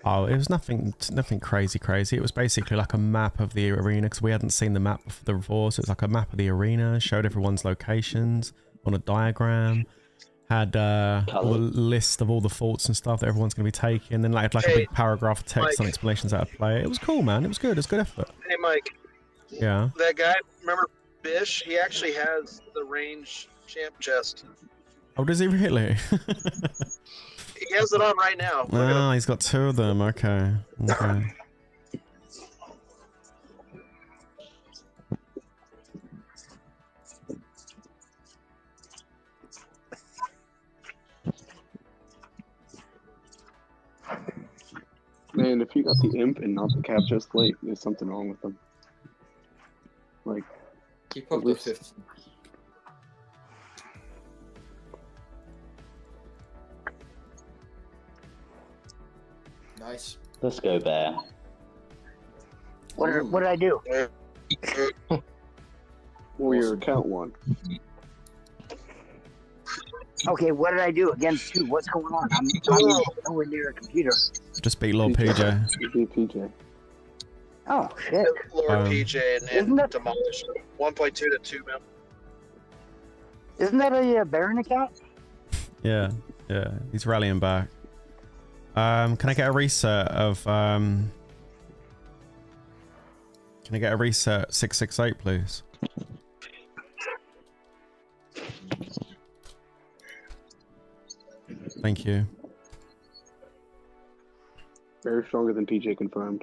Oh, it was nothing crazy. It was basically like a map of the arena, because we hadn't seen the map before, so it's like a map of the arena, showed everyone's locations on a diagram, had a list of all the forts and stuff that everyone's going to be taking, then like a big paragraph of text and explanations out of play. It was cool, man. It was good. It was good effort. Hey, Mike. Yeah? That guy, remember Bish? He actually has the range champ chest. Oh, does he really? He has it on right now. Ah, he's got two of them. Okay. Okay. Man, if you got the imp and not the cap just late, there's something wrong with them. Like, keep up with 50. Nice. Let's go, Bear. What did I do? Well, your account won. Okay, what did I do against you? What's going on? I'm nowhere near a computer. Just beat Lord PJ. Oh, shit. Lord PJ and then demolished 1.2 to 2 mil. Isn't that a Baron account? Yeah, yeah. He's rallying back. Can I get a reset of, can I get a reset 668, please? Thank you. Very stronger than PJ confirmed.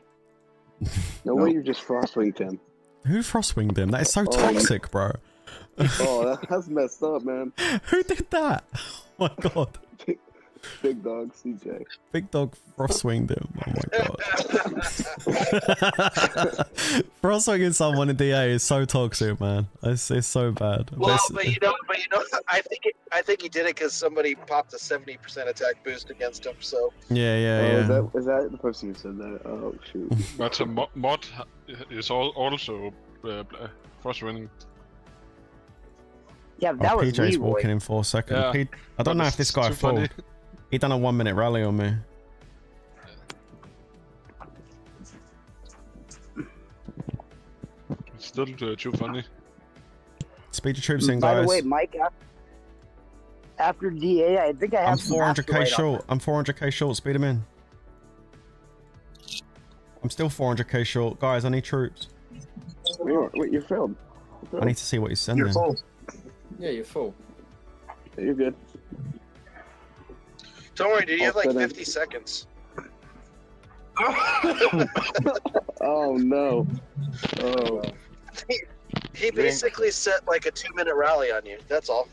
No way you just frostwinged him. Who frostwinged him? That is so toxic, bro. Oh, that's messed up, man. Who did that? Oh my god. Big Dog CJ. Big Dog frostwinged him. Oh my god. Frostwinging someone in DA is so toxic, man. It's so bad. Well, but you know, I think he did it because somebody popped a 70% attack boost against him. So yeah. Is that the person who said that? Oh shoot. But mod is also frostwinging. Yeah, that was PJ's Leroy. Walking in 4 seconds. Yeah. I don't know if this guy fooled. He done a 1 minute rally on me. It's still too funny. Speak to troops in, guys. By the way, Mike, after DA, I think I have. I'm 400k short. I'm 400k short. Speed him in. I'm still 400k short, guys. I need troops. Wait, you failed. I need to see what he's sending. You're full. Yeah, you're full. Yeah, you're good. Don't worry, dude. You have like 50 seconds. Oh no! Oh. He basically set like a 2 minute rally on you. That's all.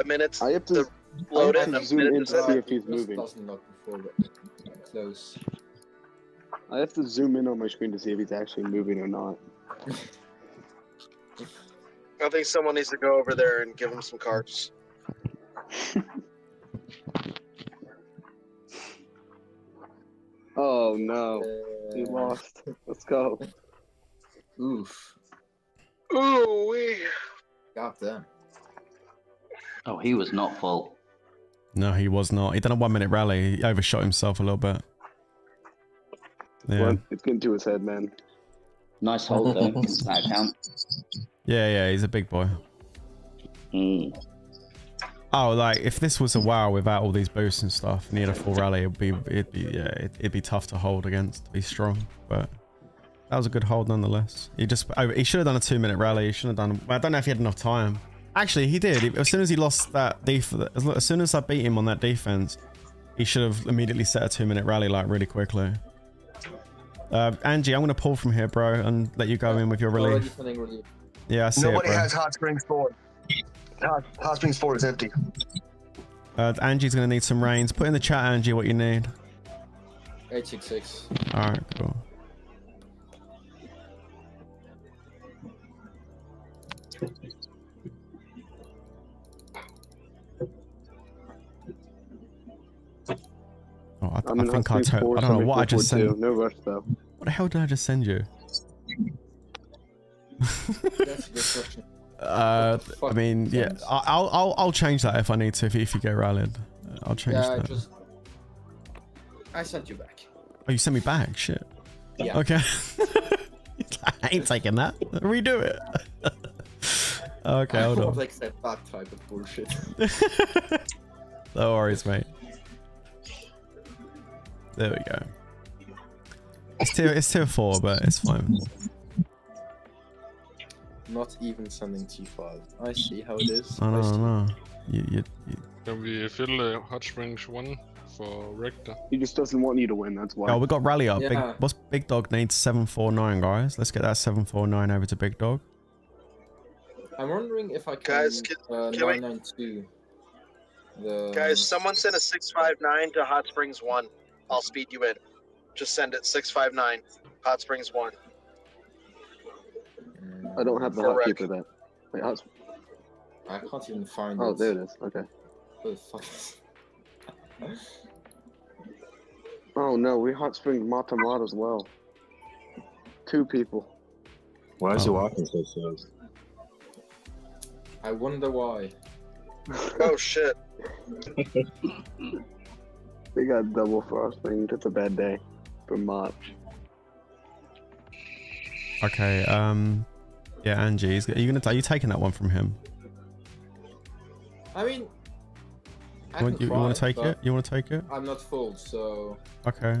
A minute. I have to load in. Zoom in to see if he's moving. Close. I have to zoom in on my screen to see if he's actually moving or not. I think someone needs to go over there and give him some carbs. Oh no, he lost. Let's go. Oof. Ooh, we got them. Oh, he was not full. No, he was not. He done a 1 minute rally. He overshot himself a little bit. Yeah. Well, it's getting to his head, man. Nice hold though. Yeah, yeah, he's a big boy. Mm. Oh, like if this was a WoW without all these boosts and stuff, and you had a full rally, it'd be tough to hold against. He's strong, but that was a good hold nonetheless. He just he should have done a 2-minute rally. He should have done. I don't know if he had enough time. Actually, he did. As soon as he lost that defense, as soon as I beat him on that defense, he should have immediately set a 2-minute rally like really quickly. Engie, I'm gonna pull from here, bro, and let you go in with your relief. Yeah, I see. Nobody has hot springs forward. Hot springs forward is empty. Angie's gonna need some rains. Put in the chat, Engie, what you need. 866. All right, cool. Oh, I think I don't know what I just sent. No rush though. What the hell did I just send you? That's a good question. I mean, yeah, I'll change that if I need to. If you get rallied, I'll change that. I sent you back. Oh, you sent me back? Shit. Yeah. Okay. I ain't taking that. Redo it. Okay, hold on. Like that type of bullshit. No worries, mate. There we go. It's tier 4, but it's fine. Not even sending T5. I see how it is. Oh, no, no. You. Can we fill a hot springs 1 for Rector? He just doesn't want you to win, that's why. Oh, we got rally up. Yeah. Big Dog needs 749, guys. Let's get that 749 over to Big Dog. I'm wondering if I can. Guys, can 992. Guys, someone send a 659 to hot springs 1. I'll speed you in. Just send it 659. Hot springs 1. I don't have the hot keeper there. Wait, I can't even find it. Oh, there it is. Okay. Where the fuck is it? Oh no, we hot spring Matamot as well. 2 people. Why is he walking so slow? I wonder why. Oh shit. We got double frostbite. That's a bad day for March. Okay. Yeah, Engie. Are you taking that one from him? I mean, you want to take it? You want to take it? I'm not full, so. Okay.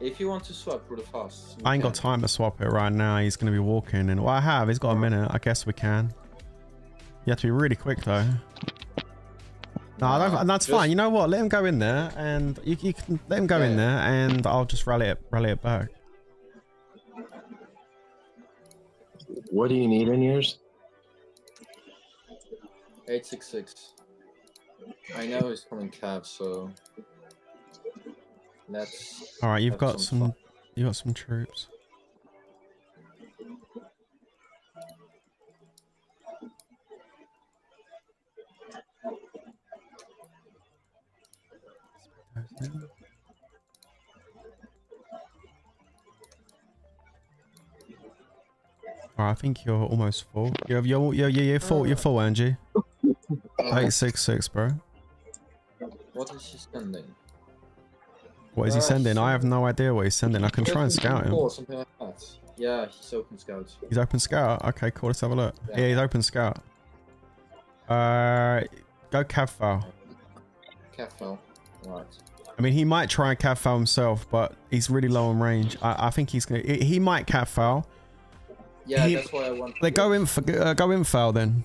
If you want to swap really fast. I ain't got time to swap it right now. He's gonna be walking, and well, I have. He's got a minute. I guess we can. You have to be really quick though. No, I don't, that's fine. You know what? Let him go in there, and you can let him go in there, and I'll just rally it back. What do you need in yours? 866. I know he's coming cab, so let's. All right, you've got some. You got some troops. Oh, I think you're almost full. You're full. You're full, Engie. 866, bro. What is he sending? What is he sending? I have no idea what he's sending. I can try and scout him. Something like that. Yeah, he's open scout. He's open scout. Okay, cool. Let's have a look. Yeah, he's open scout. Go cav foul. Cav foul. Right. I mean, he might try and cat foul himself, but he's really low on range. I think he's gonna. He might cat foul. Yeah, that's why I want. They go in foul then.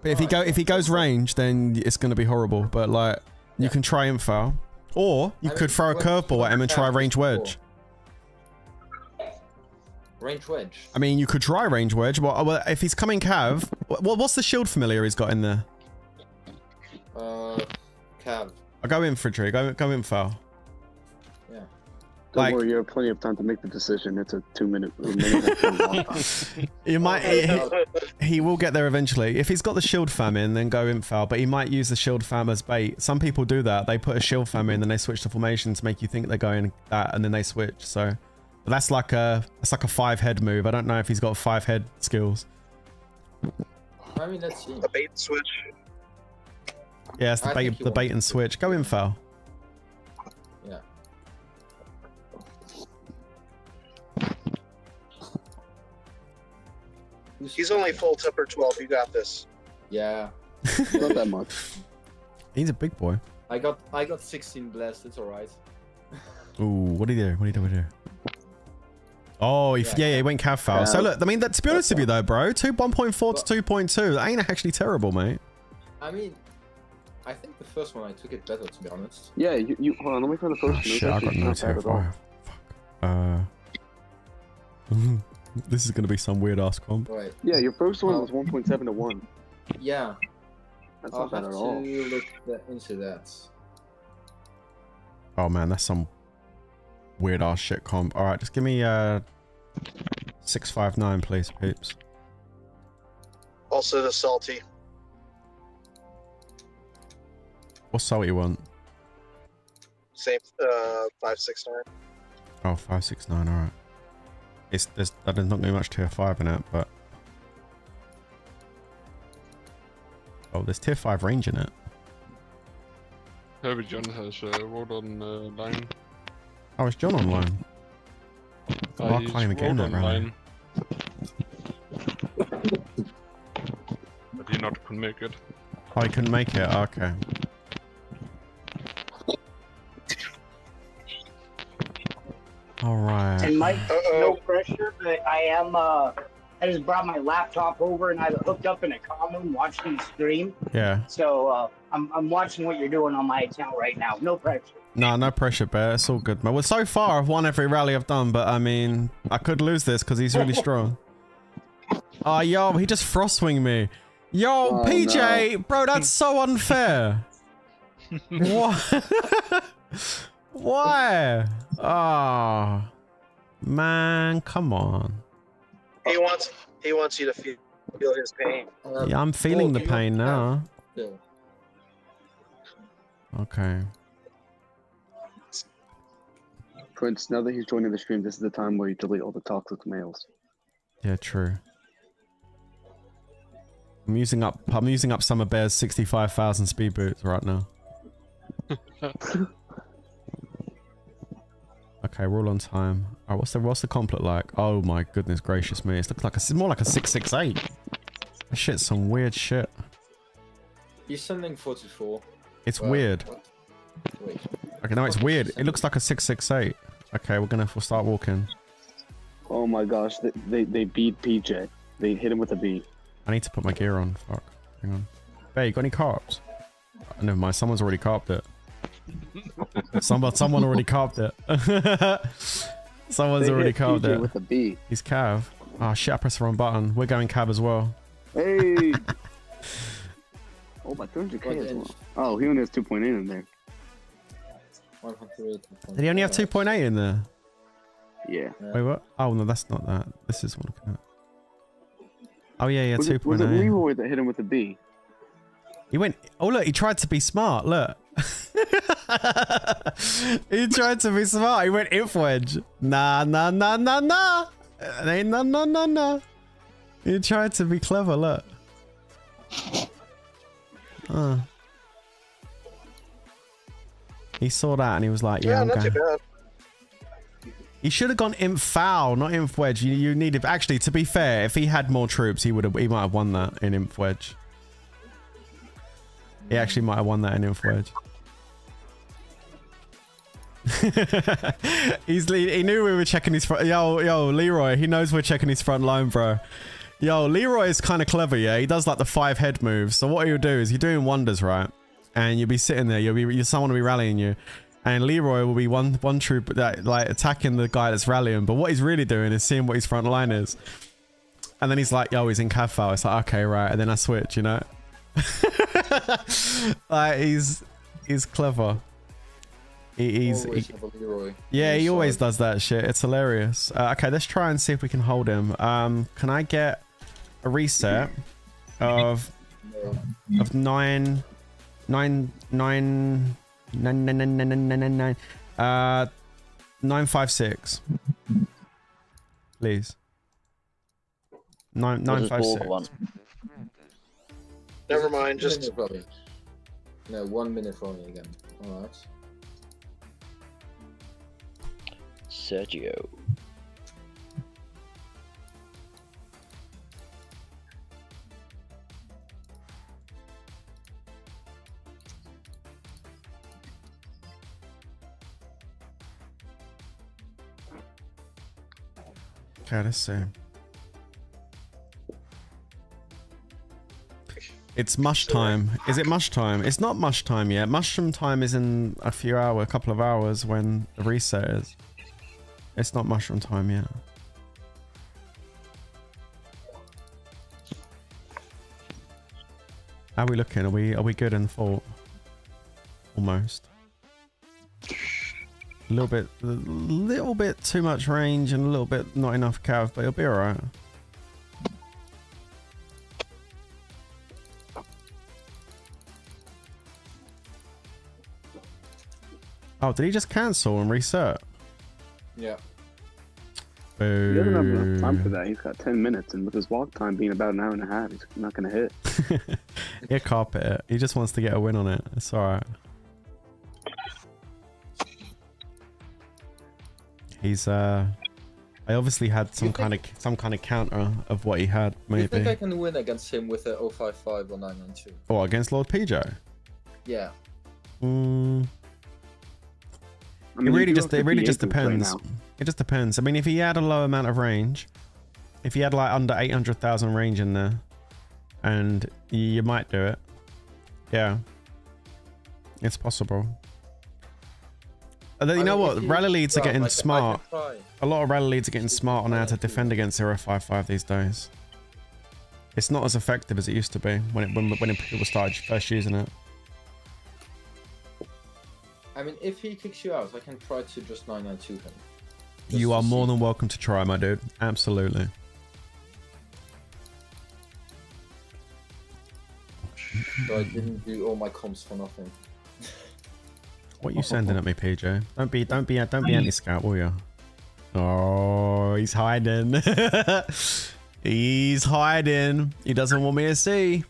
But if he goes range, then it's gonna be horrible. But like, you can try in foul, or you could throw a curveball at him and try range wedge. Range wedge. I mean, you could try range wedge. Well, if he's coming cav, what's the shield familiar he's got in there? Cav. I go infantry. Go in foul. Yeah. Don't worry, you have plenty of time to make the decision. It's a 2-minute. You might. He will get there eventually. If he's got the shield fam in, then go in foul. But he might use the shield fam as bait. Some people do that. They put a shield fam in, then they switch to formation to make you think they're going that, and then they switch. So, but that's like a 5-head move. I don't know if he's got 5-head skills. I mean, that's a bait switch. Yeah, it's the bait and switch. Go in foul. Yeah. He's only full tipper 12. You got this. Yeah. Not that much. He's a big boy. I got 16 blessed. It's all right. Ooh, what are you there? What are you doing there? Oh, if, yeah, he went cav foul. So look, I mean, that, to be honest with you though, bro, 1.4 to 2.2, that ain't actually terrible, mate. I mean, I think the first one I took it better, to be honest. Yeah, you hold on, let me find the first one. Oh, shit, I got no terrible. Fuck. This is gonna be some weird ass comp. Right. Yeah, your first one was 1.7 to 1. Yeah. That's not bad at all. I'll have to look into that. Oh man, that's some weird ass shit comp. All right, just give me 659, please, peeps. Also the salty. What salty you want? Same 569. Oh, 569. All right. It's there's not going much tier 5 in it, but oh, there's tier 5 range in it. Herbie John has rolled on line. Oh, it's John online. I'll claim the game that round. But he couldn't make it. Oh, he couldn't make it? Okay. Alright. And Mike, no pressure, but I am, I just brought my laptop over and I hooked up in a common watching the stream. Yeah. So, I'm watching what you're doing on my account right now. No pressure. Nah, no pressure, Bear. It's all good, man. Well, so far, I've won every rally I've done, but I mean, I could lose this because he's really strong. Oh, yo, he just frost-winged me. Yo, oh, PJ, bro, that's so unfair. What? Why? Oh, man, come on. He wants you to feel his pain. Yeah, I'm feeling the pain now. Yeah. Okay. Prince, now that he's joining the stream, this is the time where you delete all the toxic males. Yeah, true. I'm using up Summer Bear's 65,000 speed boots right now. Okay, we're all on time. Alright, what's the comp look like? Oh my goodness gracious me! It looks like it's more like a 668. That shit's some weird shit. He's sending 44. It's weird. Wait. Okay, now it's weird. It looks like a 668. Okay, we'll start walking. Oh my gosh, they beat PJ. They hit him with a beat. I need to put my gear on. Fuck. Hang on. Hey, you got any carps? Oh, never mind. Someone's already carped it. Someone already carped it. Someone's already carped it. With a B. He's cav. Oh shit! I pressed the wrong button. We're going cab as well. Hey. Oh my 300k as well. Oh, he only has 2.8 in there. Did he only have 2.8 in there? Yeah. Wait, what? Oh no, that's not that. This is what I'm looking at. Oh yeah, yeah, 2.8. Was it Leroy that hit him with a B? He went. Oh look, he tried to be smart. Look. He tried to be smart. He went info edge. Nah, nah, nah, nah, nah. Ain't nah, nah, nah, nah. He tried to be clever. Look. He saw that and he was like, yeah, not too bad. He should have gone imp foul, not imp wedge. You needed, actually, to be fair, if he had more troops, he might have won that in imp wedge. He actually might have won that in imp wedge. He knew we were checking his front. Yo, Leroy, he knows we're checking his front line, bro. Yo, Leroy is kind of clever, yeah? He does like the 5-head move. So what he'll do is, you're doing wonders, right? And you'll be sitting there, someone will be rallying you. And Leroy will be one troop that like attacking the guy that's rallying, but what he's really doing is seeing what his front line is. And then he's like, yo, he's in cav foul. It's like, okay, right. And then I switch, you know? Like he's clever. He always does that shit. It's hilarious. Okay, let's try and see if we can hold him. Can I get a reset of 956, please. 956. Never mind. Just no 1 minute for me again. All right. Sergio. gotta say. It's mush time. Is it mush time? It's not mush time yet. Mushroom time is in a few hours, a couple of hours when the reset is. It's not mushroom time yet. How are we looking? Are we good in fault? Almost. A little bit too much range and a little bit not enough cav, but it'll be all right. Oh, did he just cancel and reset? Yeah. Boo. He doesn't have enough time for that. He's got 10 minutes, and with his walk time being about an hour and a half, he's not going to hit. He'll carpet it. He just wants to get a win on it. It's all right. He's I obviously had some kind of counter of what he had. Maybe. You think I can win against him with a 055 or 992? Or against Lord PJ? Yeah. Hmm. I mean, it really just depends. It just depends. I mean, if he had a low amount of range, if he had like under 800,000 range in there, and you might do it. Yeah, it's possible. You know what? Rally leads are getting smart. A lot of rally leads are getting smart on how to defend against 055 these days. It's not as effective as it used to be when people started first using it. I mean, if he kicks you out, I can try to just 992 him. You are more than welcome to try, my dude. Absolutely. So I didn't do all my comps for nothing. What are you sending at me, PJ? Don't be anti-scout, will you? Oh, he's hiding. He's hiding. He doesn't want me to see.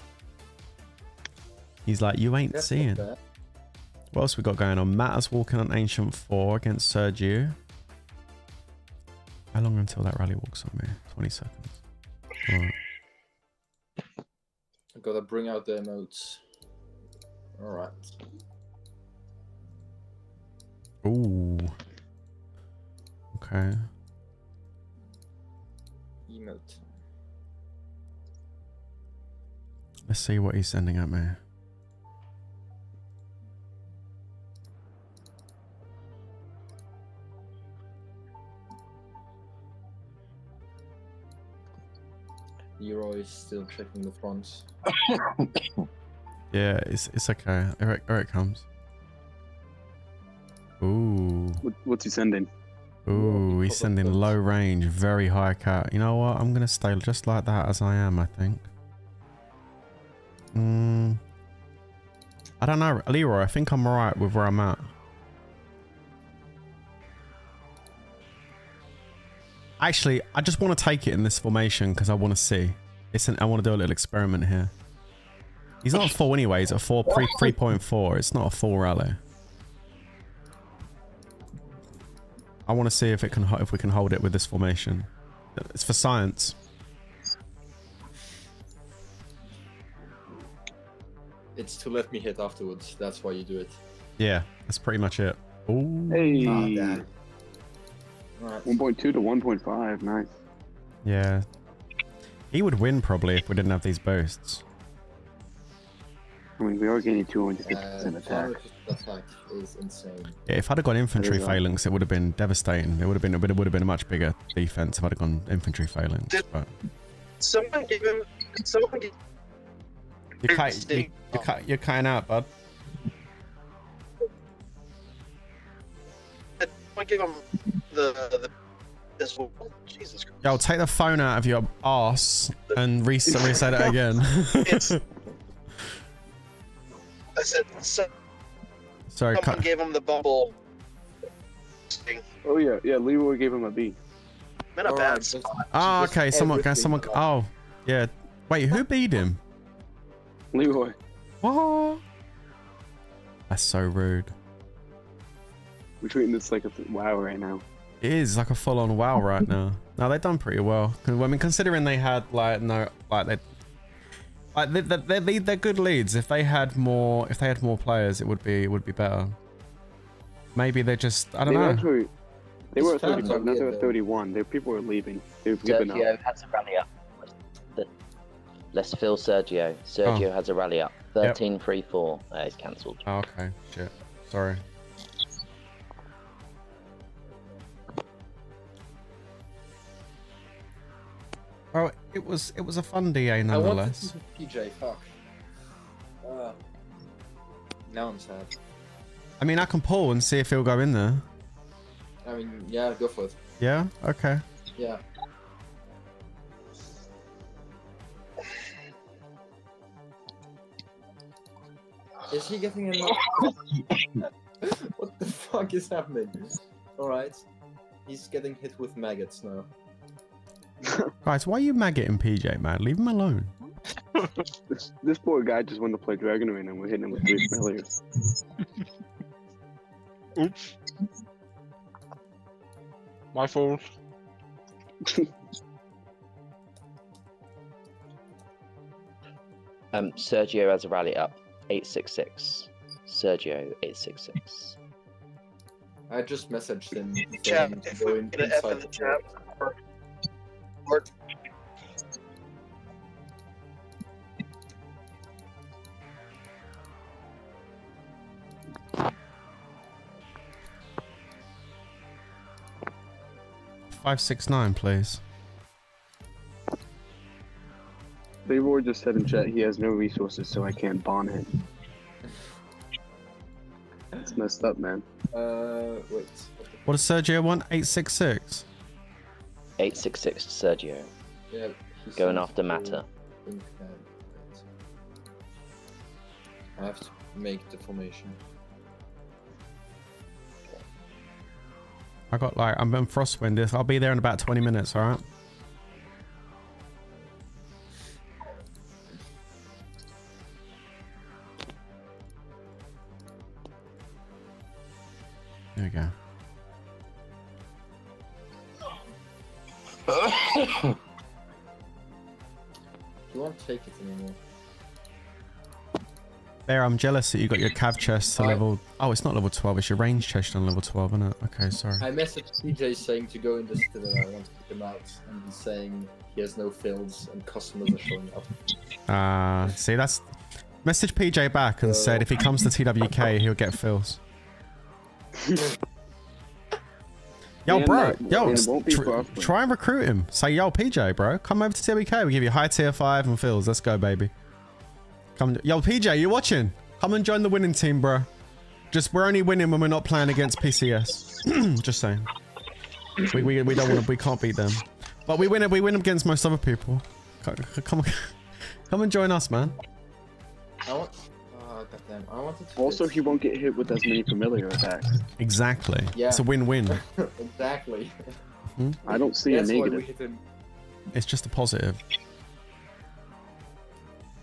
He's like, you ain't seeing. What else we got going on? Matt is walking on Ancient 4 against Sergio. How long until that rally walks on me? 20 seconds. All right. I've got to bring out the emotes. All right. Ooh. Okay. Emote. Let's see what he's sending at me. Leroy is still checking the front. Yeah, it's okay. Here it comes. Ooh. What's he sending? Ooh, he's sending low range, very high cat. You know what? I'm gonna stay just like that as I am. I think. I don't know, Leroy. I think I'm alright with where I'm at. Actually, I just want to take it in this formation because I want to see. I want to do a little experiment here. He's not a 4 anyway. He's a 3.4. It's not a 4 rally. I want to see if we can hold it with this formation. It's for science. It's to let me hit afterwards. That's why you do it. Yeah, that's pretty much it. Ooh. Hey. Oh, right. 1.2 to 1.5, nice. Yeah. He would win probably if we didn't have these boosts. I mean, we are getting 200% attack. Attack is insane. Yeah, if I'd have gone infantry phalanx, it would have been devastating. It would have been a much bigger defense if I'd have gone infantry phalanx. But... Someone give him. Someone give. You're cutting out, bud. Someone give him. This one. Jesus Christ. Yo, take the phone out of your ass and reset it again. I said, so sorry, someone gave him the bubble. Oh yeah, yeah, Leroy gave him a B. Man, a bad spot. Oh, okay, someone. Oh, yeah. Wait, who beat him? Leroy. What? That's so rude. We're treating this like a WoW right now. It is like a full-on WoW right now. No, they've done pretty well. I mean, considering they had like they're good leads. If they had more players, it would be better. Maybe they're just I don't know. Actually, They were at 35, now they're at 31. People were leaving. Sergio has a rally up. Let's fill Sergio. Sergio has a rally up. 13-3-4. It's cancelled. Oh, okay. Shit. Sorry. Well, it was a fun DA nonetheless. I wanted to PJ, fuck. Now I'm sad. I mean, I can pull and see if he'll go in there. I mean, yeah, go for it. Yeah? Okay. Yeah. Is he getting enough? What the fuck is happening? Alright. He's getting hit with maggots now. Guys, why are you maggoting PJ, man? Leave him alone. This poor guy just wanted to play Dragon Arena and we're hitting him with 3 failures. Oops. My fault. Sergio has a rally up. 866. Sergio, 866. I just messaged him. If we're gonna F in the chat. $569, please. Leroy just said in chat he has no resources, so I can't bond him. That's messed up, man. Wait. What does Sergio want? 866. 866 to Sergio. Yeah. Going after Mata. I have to make the formation. I got like, I'm in Frostwind this. I'll be there in about 20 minutes, alright? There we go. You won't take it anymore. Bear, I'm jealous that you got your cav chest to level... Oh, it's not level 12, it's your range chest on level 12, isn't it? Okay, sorry. I messaged PJ saying to go in this today, I want to pick him out, and he's saying he has no fields and customers are showing up. Ah, see, that's... Message PJ back and said if he comes to TWK, he'll get fills. Yo, bro, try and recruit him. Say, yo, PJ, bro, come over to TWK, we'll give you high tier 5 and fills, let's go, baby. Come, yo, PJ, you watching? Come and join the winning team, bro. Just we're only winning when we're not playing against PCS. Just saying. We don't want to. We can't beat them, but we win. We win against most other people. Come and join us, man. Also, he won't get hit with as many familiar attacks. Exactly. Yeah. It's a win-win. Exactly. Hmm? I don't see a negative. It's just a positive.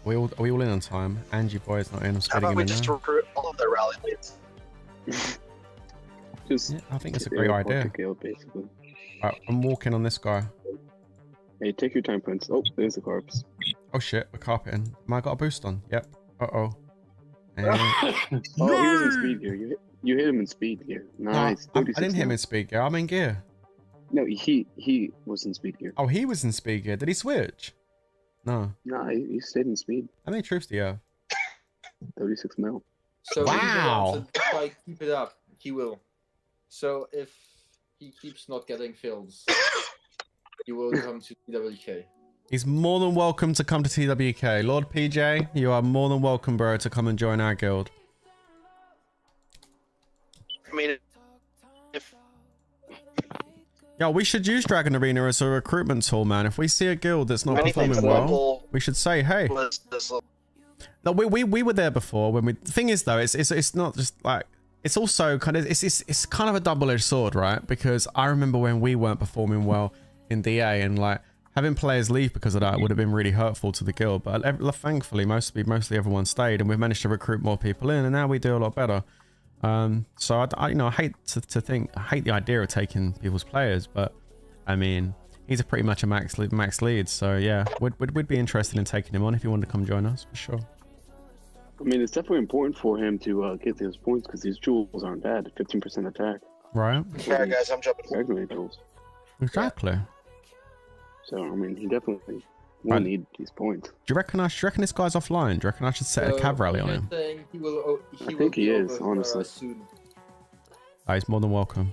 Are we all in on time? Engie boy is not in. I'm how about we just now. Recruit all of their rally leads? Yeah, I think it's a great idea. Kill, right, I'm walking on this guy. Hey, take your time, Prince. Oh, there's the corpse. Oh shit, we're carpeting. Am I got a boost on? Yep. Uh oh. And... oh, no! He was in speed gear. You hit him in speed gear. Nice. No, I didn't hit him in speed gear. I'm in gear. No, he was in speed gear. Oh, he was in speed gear. Did he switch? No. No, he stayed in speed. How many troops do you have? 36 mil. So wow! If I keep it up, he will. So if he keeps not getting fills, he will come to TWK. He's more than welcome to come to TWK. Lord PJ, you are more than welcome, bro, to come and join our guild. I mean, if... Yo, we should use Dragon Arena as a recruitment tool, man. If we see a guild that's not performing well, we should say, hey. No, we were there before. When we the thing is though, it's not just like it's also kind of it's kind of a double-edged sword, right? Because I remember when we weren't performing well in DA, and like having players leave because of that would have been really hurtful to the guild. But thankfully, mostly everyone stayed, and we've managed to recruit more people in, and now we do a lot better. So I you know, I hate to think, I hate the idea of taking people's players, but I mean, he's pretty much a max lead. So yeah, we'd be interested in taking him on if you wanted to come join us for sure. I mean, it's definitely important for him to get those points because these jewels aren't bad. 15% attack. Right. Alright, guys, I'm jumping. Exactly. Yeah. So, I mean, he definitely will need these points. Do you reckon this guy's offline? Do you reckon I should set a cav rally on him? I think he is, honestly. Soon. Oh, he's more than welcome.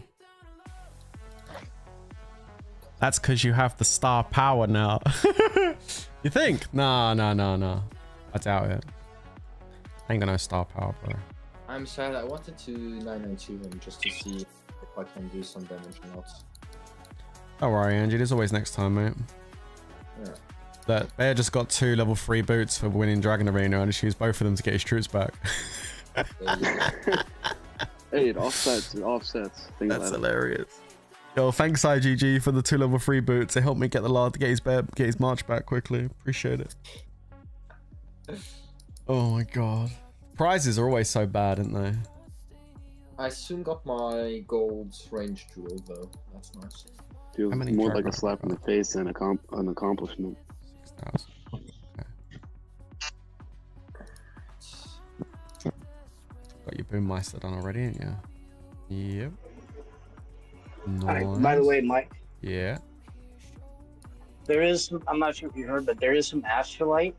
That's because you have the star power now. You think? Nah, nah, nah, nah. I doubt it. I ain't got no star power, bro. I'm sad. I wanted to 992 him just to see if I can do some damage or not. Don't worry, Angie. There's always next time, mate. Yeah. That Bear just got 2 level 3 boots for winning Dragon Arena and just used both of them to get his troops back. Hey, it offsets. It offsets. That's hilarious. Yo, thanks IGG for the 2 level 3 boots. It helped me get the lard to get his march back quickly. Appreciate it. Oh my god. Prizes are always so bad, aren't they? I soon got my gold range jewel though. That's nice. Feels more like a slap in the face than an accomplishment. 6,000. Okay. Got your Boommeister done already, ain't you? Yep. Nice. All right, by the way, Mike. Yeah. There is. I'm not sure if you heard, but there is some Astralite.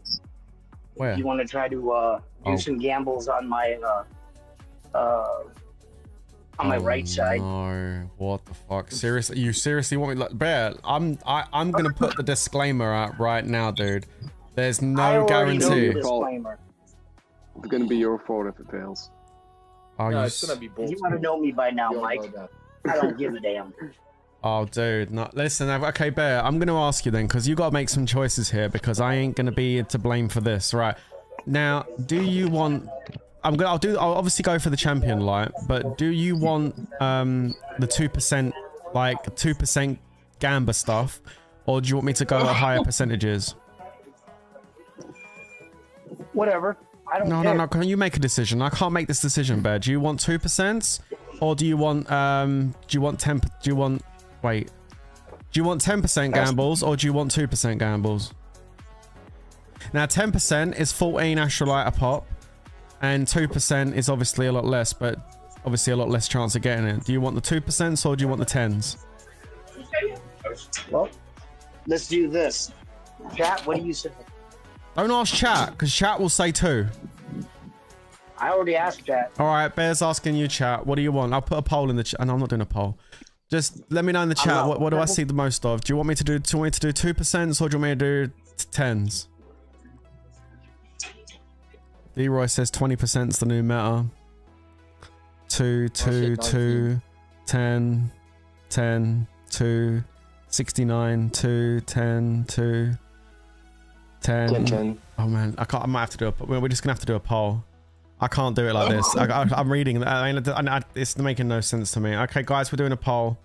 Where? If you want to try to do some gambles on my right side. No, what the fuck? Seriously, you seriously want me like Bear? I'm gonna put the disclaimer out right now, dude. There's no guarantee. It's gonna be your fault if it fails. Oh, no, it's gonna be bullshit. You want to know me by now, Mike? I don't give a damn. Oh, dude, no, listen, okay, Bear, I'm going to ask you then, because you got to make some choices here, because I ain't going to be to blame for this, right? Now, do you want... I'll obviously go for the champion light, but do you want the 2%, like, 2% gamba stuff, or do you want me to go at higher percentages? Whatever. I don't care. No, can you make a decision? I can't make this decision, Bear. Do you want 2%, or do you want, do you want 10% gambles or do you want 2% gambles? Now 10% is 14 Astralite a pop and 2% is obviously a lot less, but obviously a lot less chance of getting it. Do you want the 2% or do you want the 10s? Well, let's do this. Chat, what do you say? Don't ask chat because chat will say 2. I already asked chat. All right, Bear's asking you, chat. What do you want? I'll put a poll in the chat. No, I'm not doing a poll. Just let me know in the chat. What do I see the most of? Do you want me to do? Do you want me to do 2% or do you want me to do 10s? Leroy says 20%'s the new meta. 2, 2, 2, 10, 10, 2, 69, 2, 10, 2, 10. Oh man, I can't. I might have to do a. We're just gonna have to do a poll. I can't do it like this. I'm reading. I mean, it's making no sense to me. Okay, guys, we're doing a poll.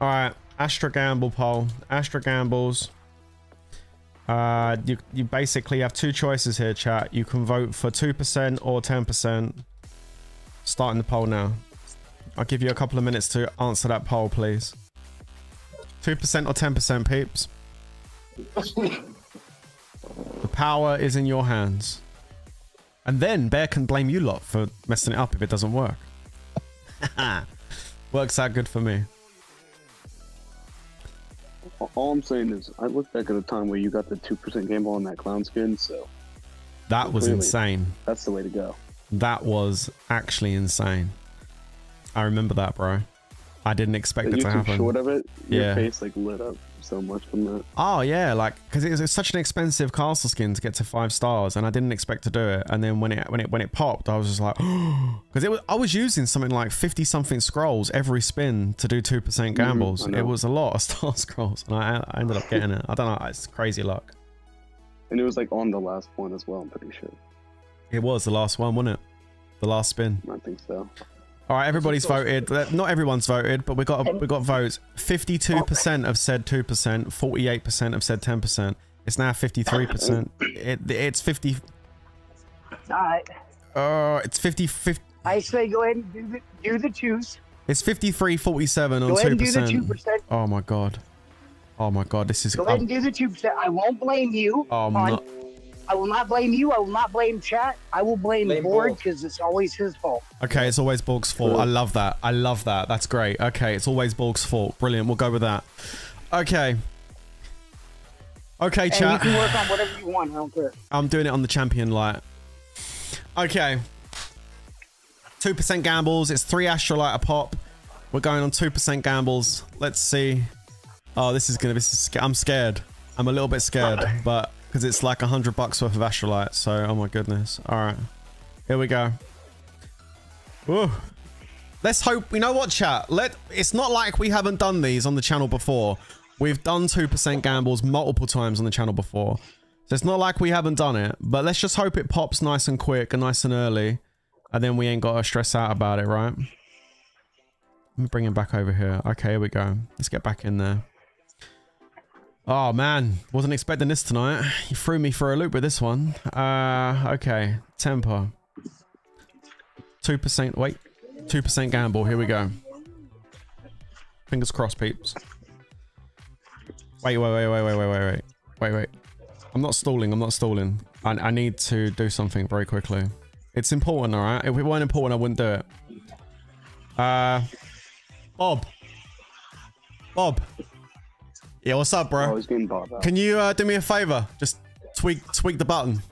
All right, Astra Gamble poll. Astra Gambles. You basically have 2 choices here, chat. You can vote for 2% or 10%. Starting the poll now. I'll give you a couple of minutes to answer that poll, please. 2% or 10%, peeps. The power is in your hands. And then Bear can blame you lot for messing it up if it doesn't work. Works out good for me. All I'm saying is, I look back at a time where you got the 2% gamble on that clown skin, so... That was insane. That's the way to go. That was actually insane. I remember that, bro. I didn't expect it to happen. Short of it, your face like lit up so much from that. Oh yeah, like because it's such an expensive castle skin to get to 5 stars, and I didn't expect to do it. And then when it popped, I was just like, because I was using something like 50 something scrolls every spin to do 2% gambles. It was a lot of star scrolls, and I ended up getting it. I don't know, it's crazy luck. And it was like on the last one as well. I'm pretty sure it was the last one, wasn't it? The last spin. I think so. All right, everybody's voted. Not everyone's voted, but we got votes. 52% have said 2%. 48% have said 10%. It's now 53%. It's 50. All right. It's 50. I say go ahead and do the 2s. It's 53-47 on 2%. Oh my god. Oh my god. This is. Go ahead and do the 2%. I won't blame you. Oh my. I will not blame you. I will not blame chat. I will blame Borg because it's always his fault. Okay, it's always Borg's fault. Ooh. I love that. I love that. That's great. Okay, it's always Borg's fault. Brilliant. We'll go with that. Okay. Okay, chat. And you can work on whatever you want. I don't care. I'm doing it on the champion light. Okay. 2% gambles. It's 3 Astralite a pop. We're going on 2% gambles. Let's see. Oh, this is gonna be. I'm scared. I'm a little bit scared, but because it's like $100 worth of Astralite. So, oh my goodness. All right, here we go. Woo. Let's hope. You know what, chat? It's not like we haven't done these on the channel before. We've done 2% gambles multiple times on the channel before, so it's not like we haven't done it. But let's just hope it pops nice and quick and nice and early, and then we ain't gotta stress out about it, right? Let me bring him back over here. Okay, here we go. Let's get back in there. Oh man, wasn't expecting this tonight. You threw me for a loop with this one. Okay, tempo. 2%, wait, 2% gamble. Here we go. Fingers crossed, peeps. Wait. I'm not stalling. I need to do something very quickly. It's important, all right? If it weren't important, I wouldn't do it. Bob. Yeah, what's up, bro? Can you do me a favor? Just tweak the button.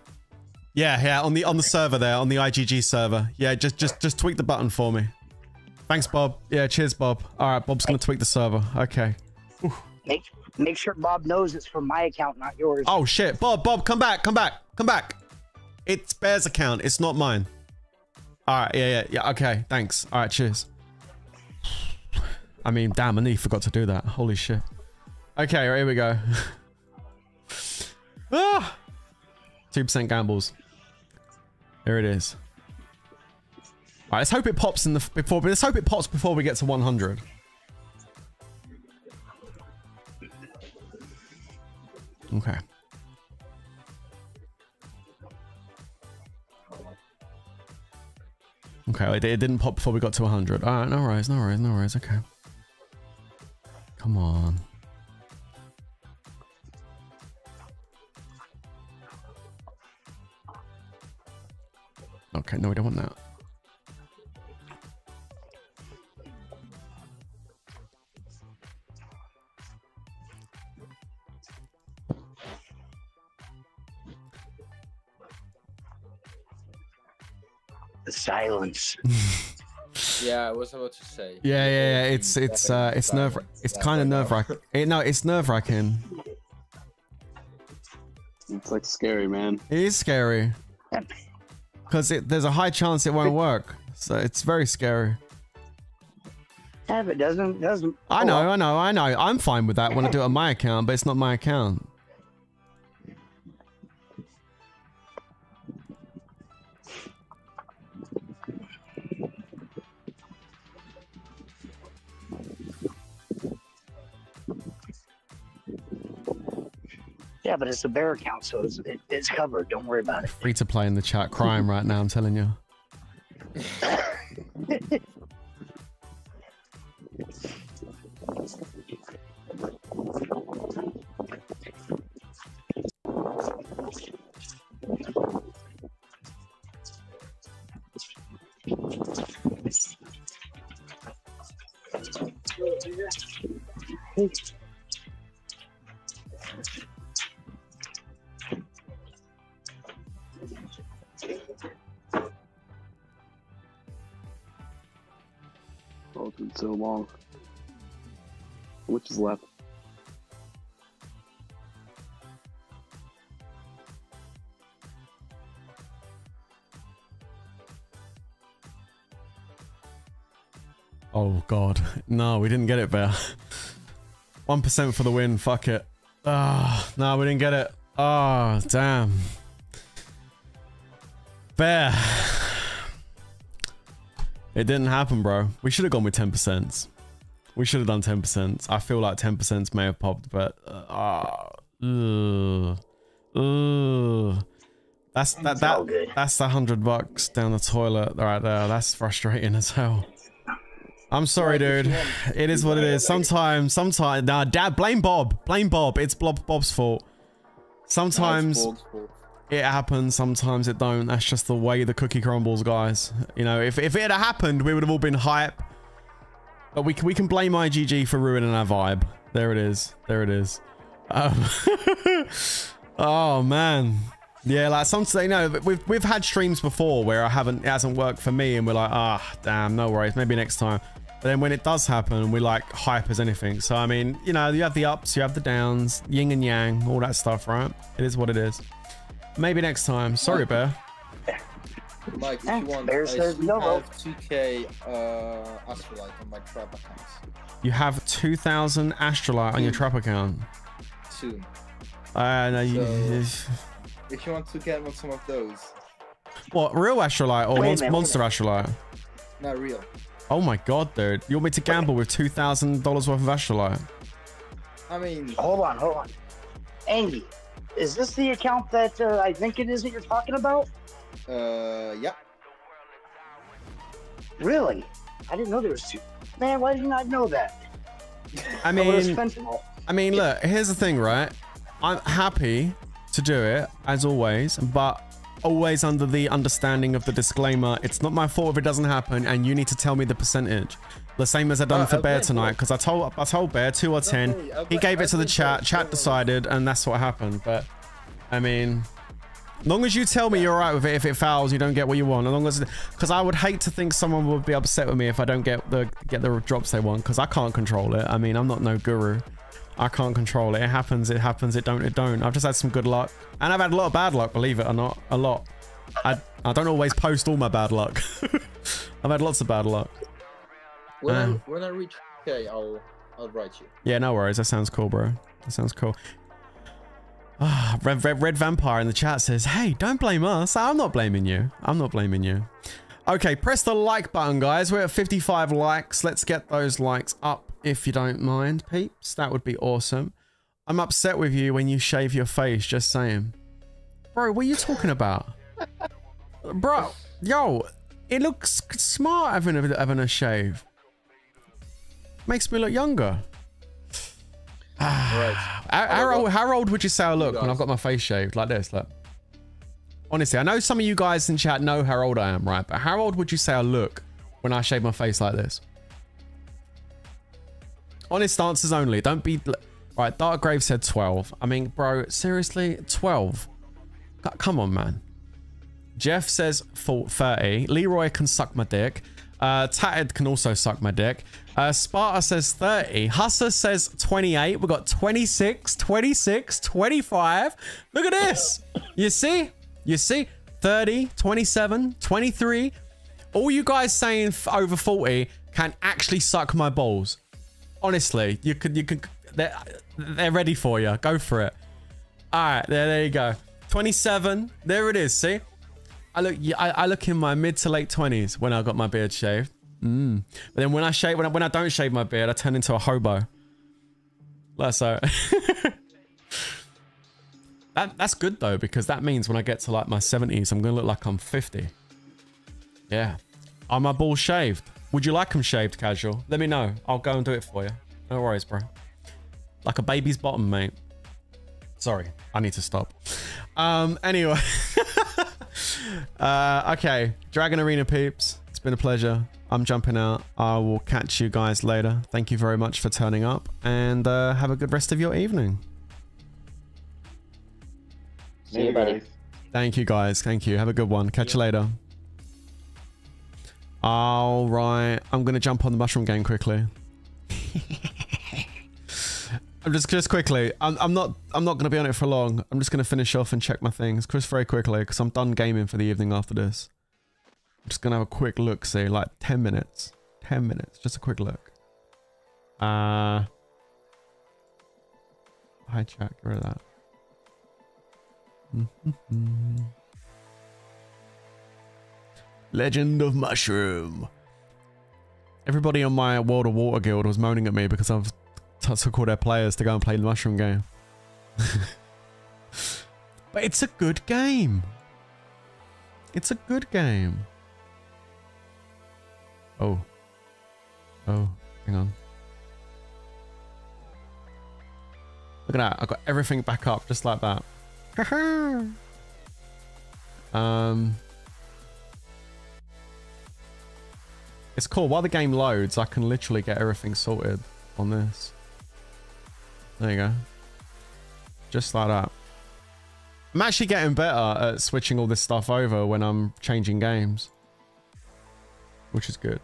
Yeah, on the server there, on the IGG server. Yeah, just tweak the button for me. Thanks, Bob. Yeah, cheers, Bob. All right, Bob's gonna tweak the server. Okay. Oof. Make sure Bob knows it's from my account, not yours. Oh shit, Bob, come back. It's Bear's account. It's not mine. All right, yeah. Okay, thanks. All right, cheers. I mean, damn, I nearly forgot to do that. Holy shit. Okay, right, here we go. 2% gambles. Here it is. All right, let's hope it pops before we get to 100. Okay. Okay, it didn't pop before we got to 100. All right, no worries. Okay. Come on. Okay, no, we don't want that. The silence. Yeah, I was about to say. Yeah. It's nerve. It's kind of nerve-wracking. No, it's nerve-wracking. It's like scary, man. It is scary. Because there's a high chance it won't work, so it's very scary. Yeah, if it doesn't. I know. I'm fine with that when I do it on my account, but it's not my account. Yeah, but it's a Bear account, so it's covered. Don't worry about it. Free to play in the chat. Crime right now, I'm telling you. Oh, it's been so long. Which is left? Oh god. No, we didn't get it, Bear. 1% for the win, fuck it. Ah, no, we didn't get it. Ah, damn. Bear. It didn't happen, bro. We should have gone with 10%. We should have done 10%. I feel like 10% may have popped, but that's the $100 down the toilet right there. That's frustrating as hell. I'm sorry, dude. It is what it is. Sometimes. Nah, Dad, blame Bob. It's Bob's fault. Sometimes. It happens sometimes, it don't. That's just the way the cookie crumbles, guys. You know, if it had happened, we would have all been hype. But we can blame IGG for ruining our vibe. There it is. There it is. Oh man, yeah. Like some say, no. We've had streams before where it hasn't worked for me, and we're like, ah, damn, no worries, maybe next time. But then when it does happen, we're like hype as anything. So I mean, you know, you have the ups, you have the downs, yin and yang, all that stuff, right? It is what it is. Maybe next time. Sorry, Bear. Mike, if you want, I have 2K Astralite on my trap account. You have 2,000 Astralite on your trap account? Two. No, you, so, if you want to get one, some of those. What, real Astralite or monster Astralite? Not real. Oh my god, dude. You want me to gamble with $2,000 worth of Astralite? I mean... Hold on. Engie, is this the account that I think it is that you're talking about? Yeah. Really? I didn't know there was two. Man, why did you not know that? I mean, look, here's the thing, right? I'm happy to do it, as always, but always under the understanding of the disclaimer, it's not my fault if it doesn't happen, and you need to tell me the percentage. The same as I done for Bear tonight, because I told Bear 2 or 10. He gave it to the chat, chat decided, and that's what happened. But, I mean... long as you tell me you're alright with it, if it fouls, you don't get what you want. As long as, because I would hate to think someone would be upset with me if I don't get the drops they want, because I can't control it. I mean, I'm not no guru. I can't control it. It happens. It don't. I've just had some good luck, and I've had a lot of bad luck. Believe it or not, a lot. I don't always post all my bad luck. I've had lots of bad luck. When I reach okay, I'll write you. Yeah, no worries. That sounds cool, bro. That sounds cool. Oh, Red Vampire in the chat says, hey, don't blame us. I'm not blaming you. I'm not blaming you. Okay, press the like button, guys. We're at 55 likes. Let's get those likes up if you don't mind, peeps. That would be awesome. I'm upset with you when you shave your face, just saying. Bro, what are you talking about? Bro, yo, it looks smart having a shave. Makes me look younger. Right. How old would you say I look when I've got my face shaved like this? Look. Honestly, I know some of you guys in chat know how old I am, right? But how old would you say I look when I shave my face like this? Honest answers only. Don't be... Right, Dark Grave said 12. I mean, bro, seriously? 12? Come on, man. Jeff says 30. Leroy can suck my dick. Tatted can also suck my dick. Sparta says 30. Hussa says 28. We've got 26, 26, 25. Look at this. You see? 30, 27, 23. All you guys saying over 40 can actually suck my balls. Honestly, you could. They're ready for you. Go for it. All right, there you go. 27. There it is. See? I look in my mid to late 20s when I got my beard shaved. But then when I don't shave my beard, I turn into a hobo. Like so. That's good though, because that means when I get to like my 70s, I'm gonna look like I'm 50. Yeah. Are my balls shaved? Would you like them shaved, casual? Let me know. I'll go and do it for you. No worries, bro. Like a baby's bottom, mate. Sorry, I need to stop. Anyway. Okay, Dragon Arena peeps, it's been a pleasure. I'm jumping out. I will catch you guys later. Thank you very much for turning up, and have a good rest of your evening. See you, buddy. Thank you, guys. Thank you. Have a good one. Catch you later. All right, I'm gonna jump on the mushroom game quickly. I'm just quickly. I'm not gonna be on it for long. I'm just gonna finish off and check my things, just very quickly, because I'm done gaming for the evening after this. I'm just gonna have a quick look, see, like 10 minutes. 10 minutes, just a quick look. Hi chat, get rid of that. Legend of Mushroom. Everybody on my World of Water guild was moaning at me because I've took all their players to go and play the mushroom game. But it's a good game. It's a good game. Oh, hang on. Look at that. I've got everything back up just like that. It's cool. While the game loads, I can literally get everything sorted on this. There you go. Just like that. I'm actually getting better at switching all this stuff over when I'm changing games, which is good.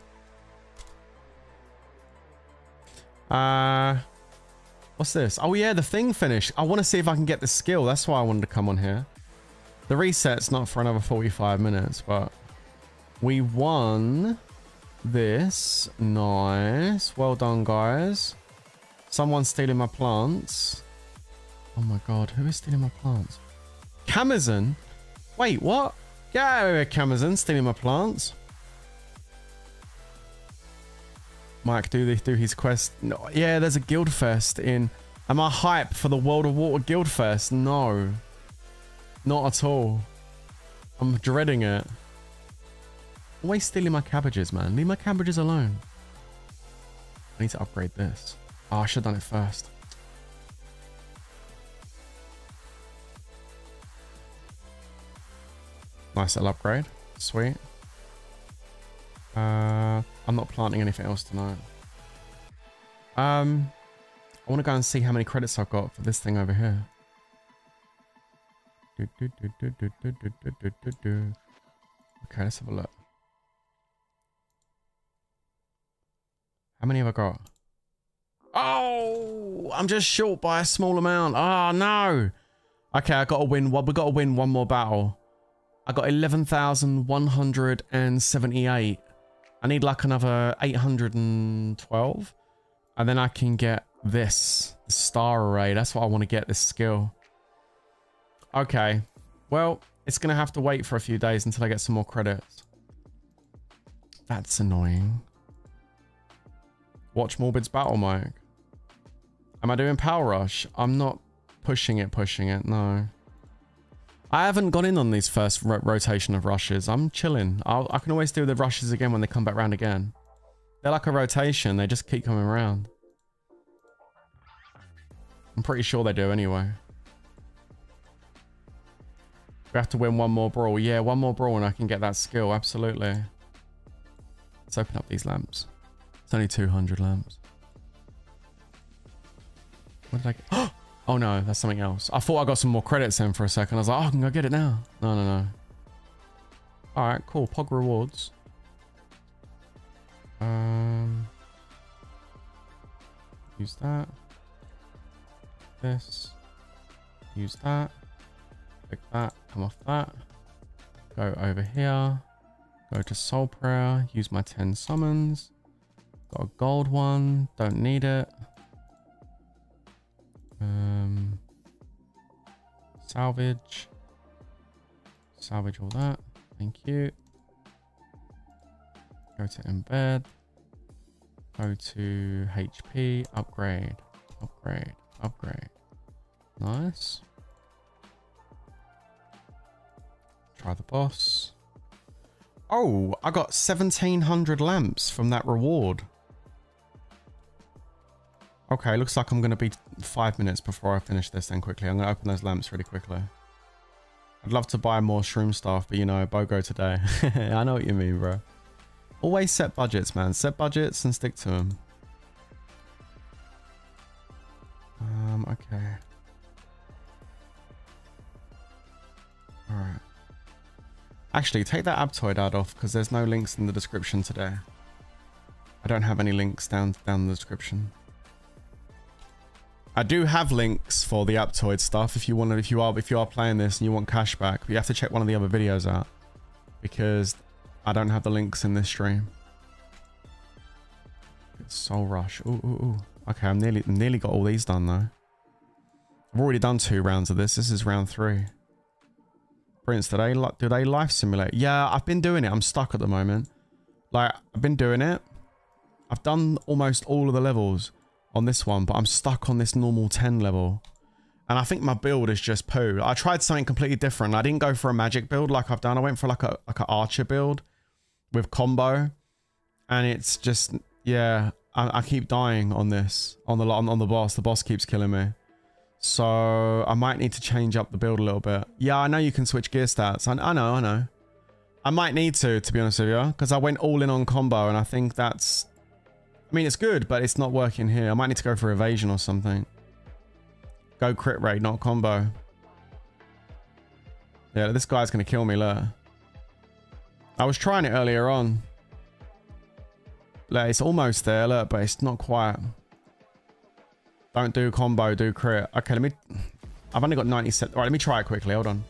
What's this? Oh yeah, the thing finished. I want to see if I can get the skill. That's why I wanted to come on here. The reset's not for another 45 minutes, but we won this. Nice. Well done, guys. Someone's stealing my plants. Oh my god, who is stealing my plants? Kamazan? Wait, what? Get out of here, Kamazan, stealing my plants. Mike, do his quest. No, yeah, there's a guild fest in... Am I hype for the World of Water guild fest? No. Not at all. I'm dreading it. Always stealing my cabbages, man. Leave my cabbages alone. I need to upgrade this. Oh, I should have done it first. Nice little upgrade. Sweet. I'm not planting anything else tonight. I want to go and see how many credits I've got for this thing over here. Okay, let's have a look. How many have I got? Oh, I'm just short by a small amount. Oh, no. Okay, I got to win. We've got to win one more battle. I got 11,178. I need like another 812. And then I can get this star array. That's what I want to get, this skill. Okay. Well, it's going to have to wait for a few days until I get some more credits. That's annoying. Watch Morbid's Battle, Mike. Am I doing Power Rush? I'm not pushing it. No. I haven't gone in on these first rotation of rushes. I'm chilling. I can always do the rushes again when they come back round again. They're like a rotation. They just keep coming around. I'm pretty sure they do anyway. We have to win one more brawl. Yeah, one more brawl and I can get that skill. Absolutely. Let's open up these lamps. It's only 200 lamps. What did I get? Oh no, that's something else. I thought I got some more credits in for a second. I was like, oh, I can go get it now. No. All right, cool. Pog rewards. Use that. This. Use that. Click that. Come off that. Go over here. Go to Soul Prayer. Use my 10 summons. Got a gold one. Don't need it. Salvage all that. Thank you. Go to embed. Go to HP. Upgrade. Nice. Try the boss. Oh, I got 1700 lamps from that reward. Okay, looks like I'm going to be 5 minutes before I finish this then quickly. I'm going to open those lamps really quickly. I'd love to buy more shroom stuff, but you know, BOGO today. I know what you mean, bro. Always set budgets, man. Set budgets and stick to them. Okay. Alright. Actually, take that Aptoid ad off because there's no links in the description today. I don't have any links down in the description. I do have links for the Aptoid stuff if you want to, if you are playing this and you want cashback, but you have to check one of the other videos out because I don't have the links in this stream. It's Soul Rush. Ooh. Okay, I'm nearly got all these done though. I've already done 2 rounds of this. This is round 3. Prince, do they life simulate? Yeah, I've been doing it. I'm stuck at the moment. Like I've been doing it. I've done almost all of the levels on this one, but I'm stuck on this normal 10 level. And I think my build is just poo. I tried something completely different. I didn't go for a magic build like I've done. I went for like an archer build with combo. And it's just, yeah, I keep dying on this, on the boss. The boss keeps killing me. So I might need to change up the build a little bit. Yeah, I know you can switch gear stats. I know. I might need to be honest with you, because I went all in on combo, and I think that's... I mean, it's good, but it's not working here. I might need to go for evasion or something. Go crit rate, not combo. Yeah, this guy's going to kill me, look. I was trying it earlier on. Look, it's almost there, look, but it's not quite. Don't do combo, do crit. Okay, let me... I've only got 97. All right, let me try it quickly. Hold on.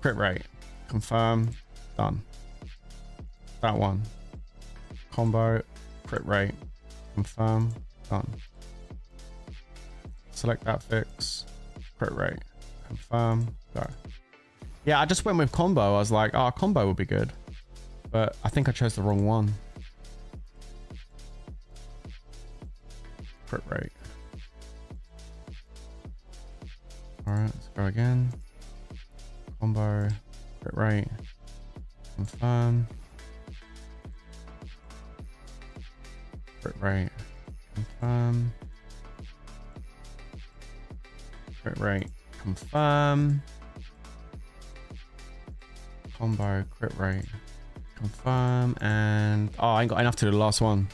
Crit rate. Confirm. Done. That one. Combo. Crit rate. Confirm. Done. Select that fix. Crit rate. Confirm. Go. Yeah, I just went with combo. I was like, oh, combo would be good. But I think I chose the wrong one. Crit rate. Alright, let's go again. Combo. Crit rate. Confirm. Crit rate. Confirm. Crit rate. Confirm. Combo. Crit rate. Confirm. And... oh, I ain't got enough to do the last one.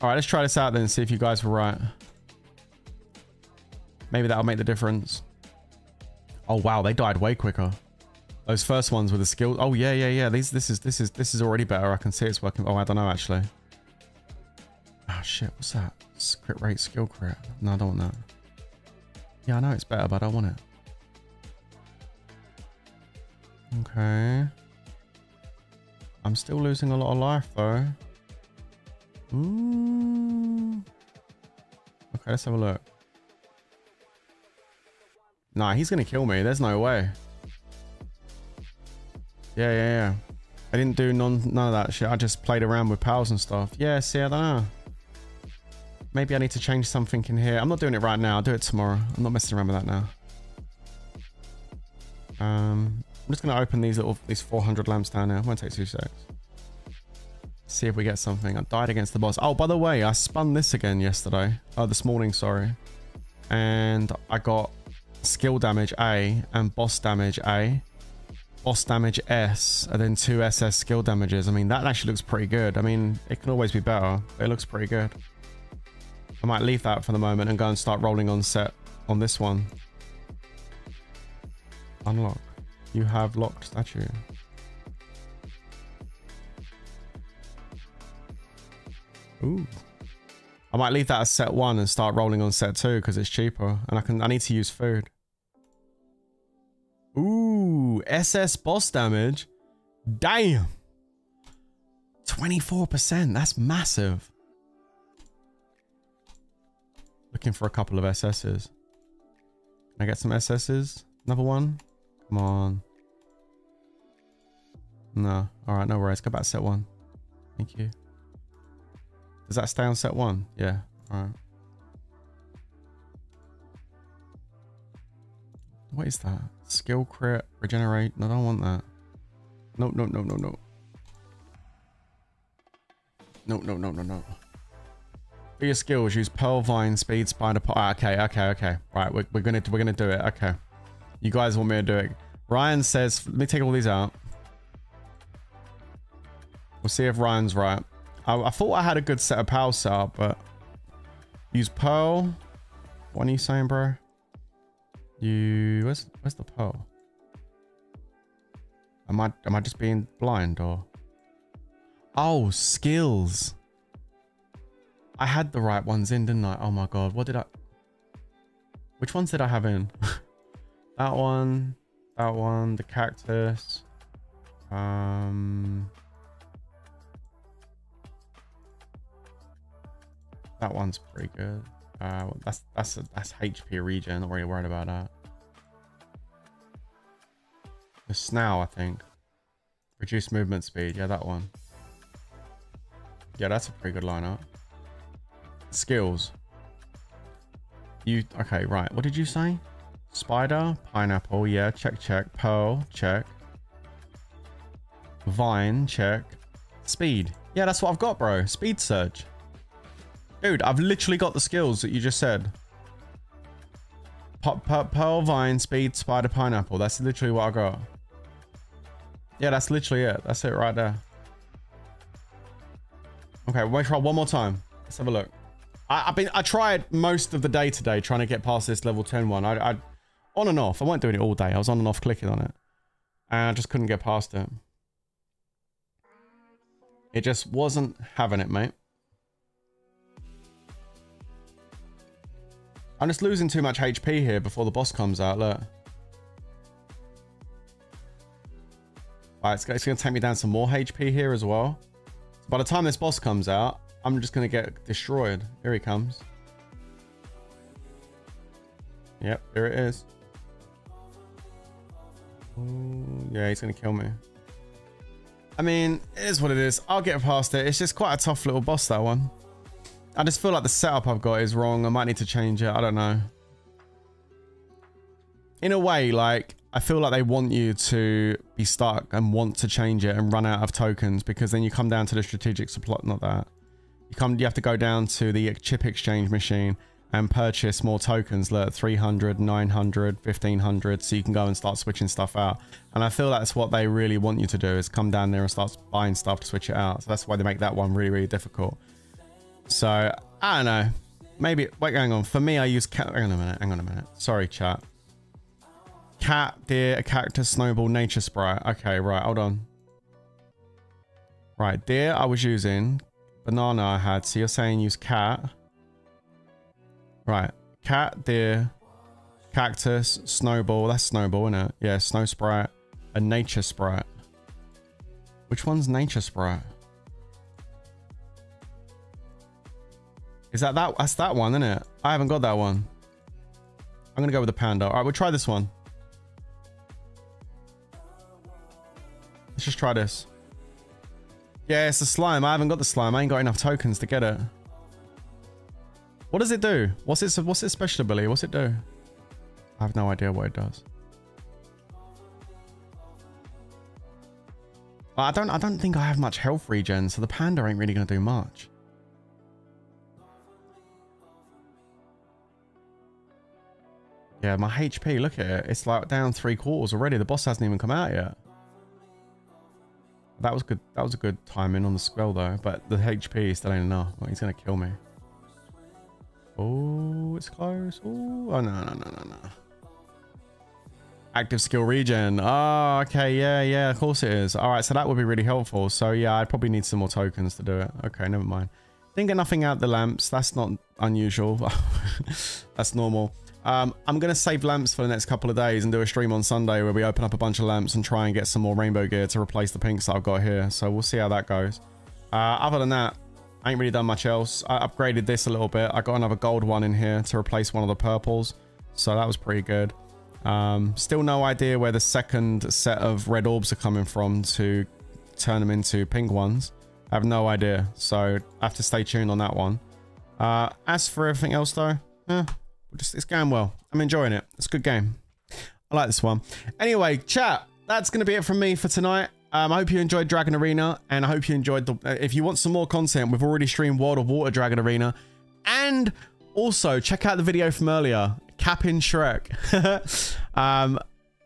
All right, let's try this out then and see if you guys were right. Maybe that'll make the difference. Oh, wow, they died way quicker. Those first ones with the skills. Oh, yeah, yeah, yeah. These, this is already better. I can see it's working. Oh, I don't know, actually. Oh, shit, what's that? Crit rate, skill crit. No, I don't want that. Yeah, I know it's better, but I don't want it. Okay. I'm still losing a lot of life, though. Ooh. Okay, let's have a look. Nah, he's gonna kill me. There's no way. Yeah, yeah, yeah. I didn't do none of that shit. I just played around with powers and stuff. Yeah, see, I don't know. Maybe I need to change something in here. I'm not doing it right now. I'll do it tomorrow. I'm not messing around with that now. I'm just gonna open these little 400 lamps down there. It won't take 2 seconds. See if we get something. I died against the boss. Oh, by the way, I spun this again yesterday. Oh, this morning, sorry. And I got skill damage A and boss damage A. Boss damage S and then 2 SS skill damages. I mean, that actually looks pretty good. I mean, it can always be better, but it looks pretty good. I might leave that for the moment and go and start rolling on set on this one. Unlock. You have locked statue. Ooh. I might leave that as set 1 and start rolling on set 2 because it's cheaper. And I need to use food. Ooh, SS boss damage. Damn. 24%. That's massive. Looking for a couple of SSs. Can I get some SSs? Another one? Come on. No. Alright, no worries. Go back to set 1. Thank you. Does that stay on set 1? Yeah. All right. What is that? Skill crit, regenerate. No, I don't want that. Nope, nope, nope, nope, nope. Nope, nope, nope, nope, nope. For your skills, use Pearl Vine, Speed, Spider Pot. Ah, okay, okay, okay. Right, we're gonna do it. Okay. You guys want me to do it. Ryan says, let me take all these out. We'll see if Ryan's right. I thought I had a good set of powers set up, but use Pearl. What are you saying, bro? You where's the Pearl? Am I just being blind or? Oh, skills. I had the right ones in, didn't I? Oh my god, what did I? Which ones did I have in? That one, the cactus. That one's pretty good. That's HP regen. Not really worried about that. The Snow, I think. Reduced movement speed. Yeah, that one. Yeah, that's a pretty good lineup. Skills. You okay? Right. What did you say? Spider, pineapple. Yeah. Check. Check. Pearl. Check. Vine. Check. Speed. Yeah, that's what I've got, bro. Speed surge. Dude, I've literally got the skills that you just said. Pearl Vine, Speed, Spider, Pineapple. That's literally what I got. Yeah, that's literally it. That's it right there. Okay, we'll try one more time. Let's have a look. I tried most of the day today trying to get past this level 10 one. I on and off. I wasn't doing it all day. I was on and off clicking on it. And I just couldn't get past it. It just wasn't having it, mate. I'm just losing too much HP here before the boss comes out, look. Alright, it's going to take me down some more HP here as well. So by the time this boss comes out, I'm just going to get destroyed. Here he comes. Yep, here it is. Ooh, yeah, he's going to kill me. I mean, it is what it is. I'll get past it. It's just quite a tough little boss, that one. I just feel like the setup I've got is wrong. I might need to change it. I don't know. In a way, like, I feel like they want you to be stuck and want to change it and run out of tokens, because then you come down to the strategic supply. Not that. You have to go down to the chip exchange machine and purchase more tokens, like 300, 900, 1500, so you can go and start switching stuff out. And I feel that's what they really want you to do, is come down there and start buying stuff to switch it out. So that's why they make that one really, really difficult. So I don't know. Maybe wait, hang on. For me, I use cat. Hang on a minute. Hang on a minute. Sorry, chat. Cat, deer, a cactus, snowball, nature sprite. Okay, right. Hold on. Right, deer. I was using banana. I had. So you're saying use cat. Right, cat, deer, cactus, snowball. That's snowball, isn't it? Yeah, snow sprite, a nature sprite. Which one's nature sprite? Is that? That's that one, isn't it? I haven't got that one. I'm gonna go with the panda. All right, we'll try this one. Let's just try this. Yeah, it's the slime. I haven't got the slime. I ain't got enough tokens to get it. What does it do? What's its special ability? What's it do? I have no idea what it does. I don't think I have much health regen, so the panda ain't really gonna do much. Yeah, my HP, look at it. It's like down 3/4 already. The boss hasn't even come out yet. That was good. That was a good timing on the squirrel though, but the HP still ain't enough. Like, he's going to kill me. Oh, it's close. Ooh. Oh, no. Active skill regen. Oh, okay. Yeah, of course it is. All right, so that would be really helpful. So yeah, I'd probably need some more tokens to do it. Okay, never mind. Didn't get nothing out the lamps. That's not unusual. That's normal. I'm going to save lamps for the next couple of days and do a stream on Sunday where we open up a bunch of lamps and try and get some more rainbow gear to replace the pinks that I've got here. So we'll see how that goes. Other than that, I ain't really done much else. I upgraded this a little bit. I got another gold one in here to replace one of the purples. So that was pretty good. Still no idea where the second set of red orbs are coming from to turn them into pink ones. I have no idea. So I have to stay tuned on that one. As for everything else though, it's going well. I'm enjoying it. It's a good game. I like this one. Anyway, chat, that's going to be it from me for tonight. I hope you enjoyed Dragon Arena, and I hope you enjoyed if you want some more content, we've already streamed World of Water Dragon Arena, and also check out the video from earlier, Capping Shrek.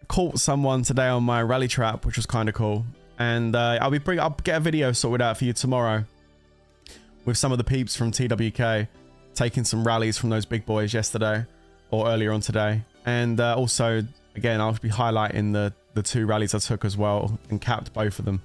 Caught someone today on my rally trap, which was kind of cool, and I'll get a video sorted out for you tomorrow with some of the peeps from TWK. Taking some rallies from those big boys yesterday or earlier on today, and also again I'll be highlighting the two rallies I took as well and capped both of them.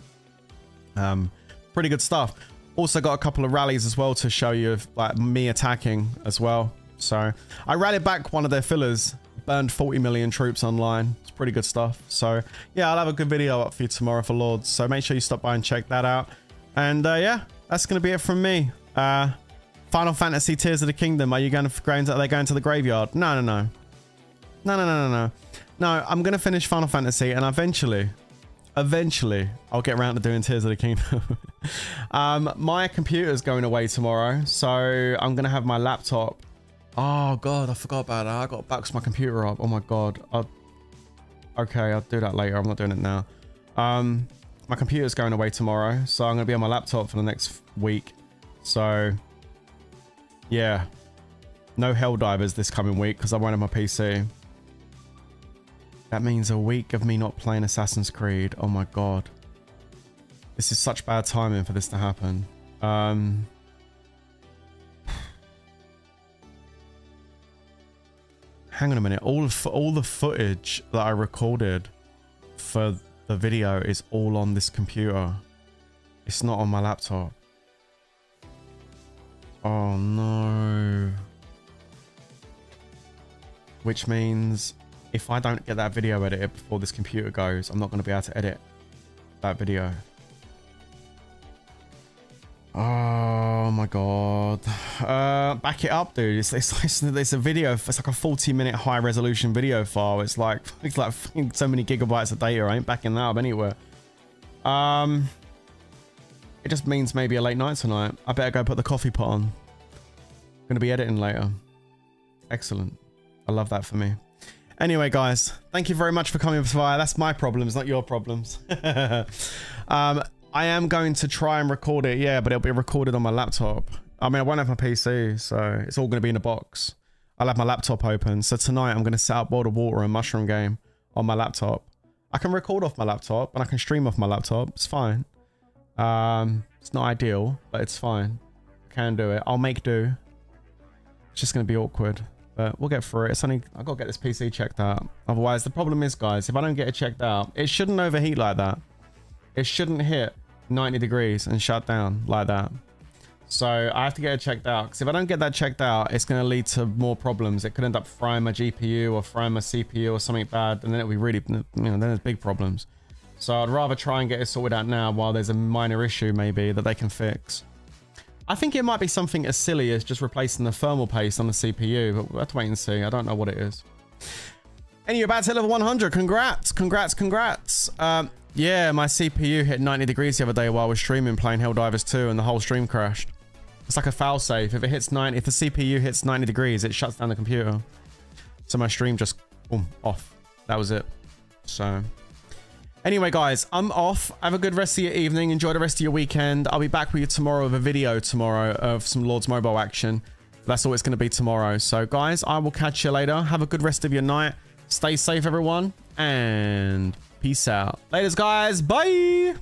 Pretty good stuff. Also got a couple of rallies as well to show you of, like, me attacking as well. So I rallied back one of their fillers, burned 40 million troops online. It's pretty good stuff. So yeah, I'll have a good video up for you tomorrow for Lords, so make sure you stop by and check that out. And yeah, that's gonna be it from me. Final Fantasy Tears of the Kingdom. Are you going to, are they going to the graveyard? No. No, I'm going to finish Final Fantasy, and eventually I'll get around to doing Tears of the Kingdom. My computer's going away tomorrow, so I'm going to have my laptop. Oh God, I forgot about that. I got to box my computer up. Oh my God. I'll do that later. I'm not doing it now. My computer's going away tomorrow, so I'm going to be on my laptop for the next week. So yeah, no Helldivers this coming week because I won't have my PC. That means a week of me not playing Assassin's Creed. Oh my god. This is such bad timing for this to happen. Hang on a minute. All the footage that I recorded for the video is all on this computer. It's not on my laptop. Oh no. Which means if I don't get that video edited before this computer goes, I'm not going to be able to edit that video. Oh my god. Back it up, dude. It's a video. It's like a 40-minute high resolution video file. It's like so many gigabytes of data. I ain't backing that up anywhere. It just means maybe a late night tonight. I better go put the coffee pot on. I'm gonna be editing later. Excellent. I love that for me. Anyway, guys, thank you very much for coming by. That's my problems, not your problems. I am going to try and record it, yeah, but it'll be recorded on my laptop. I mean, I won't have my PC, so it's all going to be in a box. I'll have my laptop open. So tonight, I'm going to set up World of Water and Mushroom Game on my laptop. I can record off my laptop, and I can stream off my laptop. It's fine. It's not ideal, but it's fine. I can do it. I'll make do. It's just going to be awkward, but we'll get through it. It's only, I've got to get this PC checked out. Otherwise, the problem is, guys, if I don't get it checked out, it shouldn't overheat like that. It shouldn't hit 90 degrees and shut down like that. So I have to get it checked out, because if I don't get that checked out, it's going to lead to more problems. It could end up frying my GPU or frying my CPU or something bad, and then it'll be really, you know, then there's big problems. So I'd rather try and get it sorted out now while there's a minor issue maybe that they can fix. I think it might be something as silly as just replacing the thermal paste on the CPU, but we'll have to wait and see. I don't know what it is. And you're about to hit level 100. Congrats, congrats, congrats. Yeah, my CPU hit 90 degrees the other day while I was streaming playing Helldivers 2, and the whole stream crashed. It's like a foul safe. If it hits 90, if the CPU hits 90 degrees, it shuts down the computer. So my stream just boom, off. That was it. So anyway, guys, I'm off. Have a good rest of your evening. Enjoy the rest of your weekend. I'll be back with you tomorrow with a video tomorrow of some Lord's Mobile action. That's all it's going to be tomorrow. So guys, I will catch you later. Have a good rest of your night. Stay safe, everyone. And peace out. Laters, guys. Bye.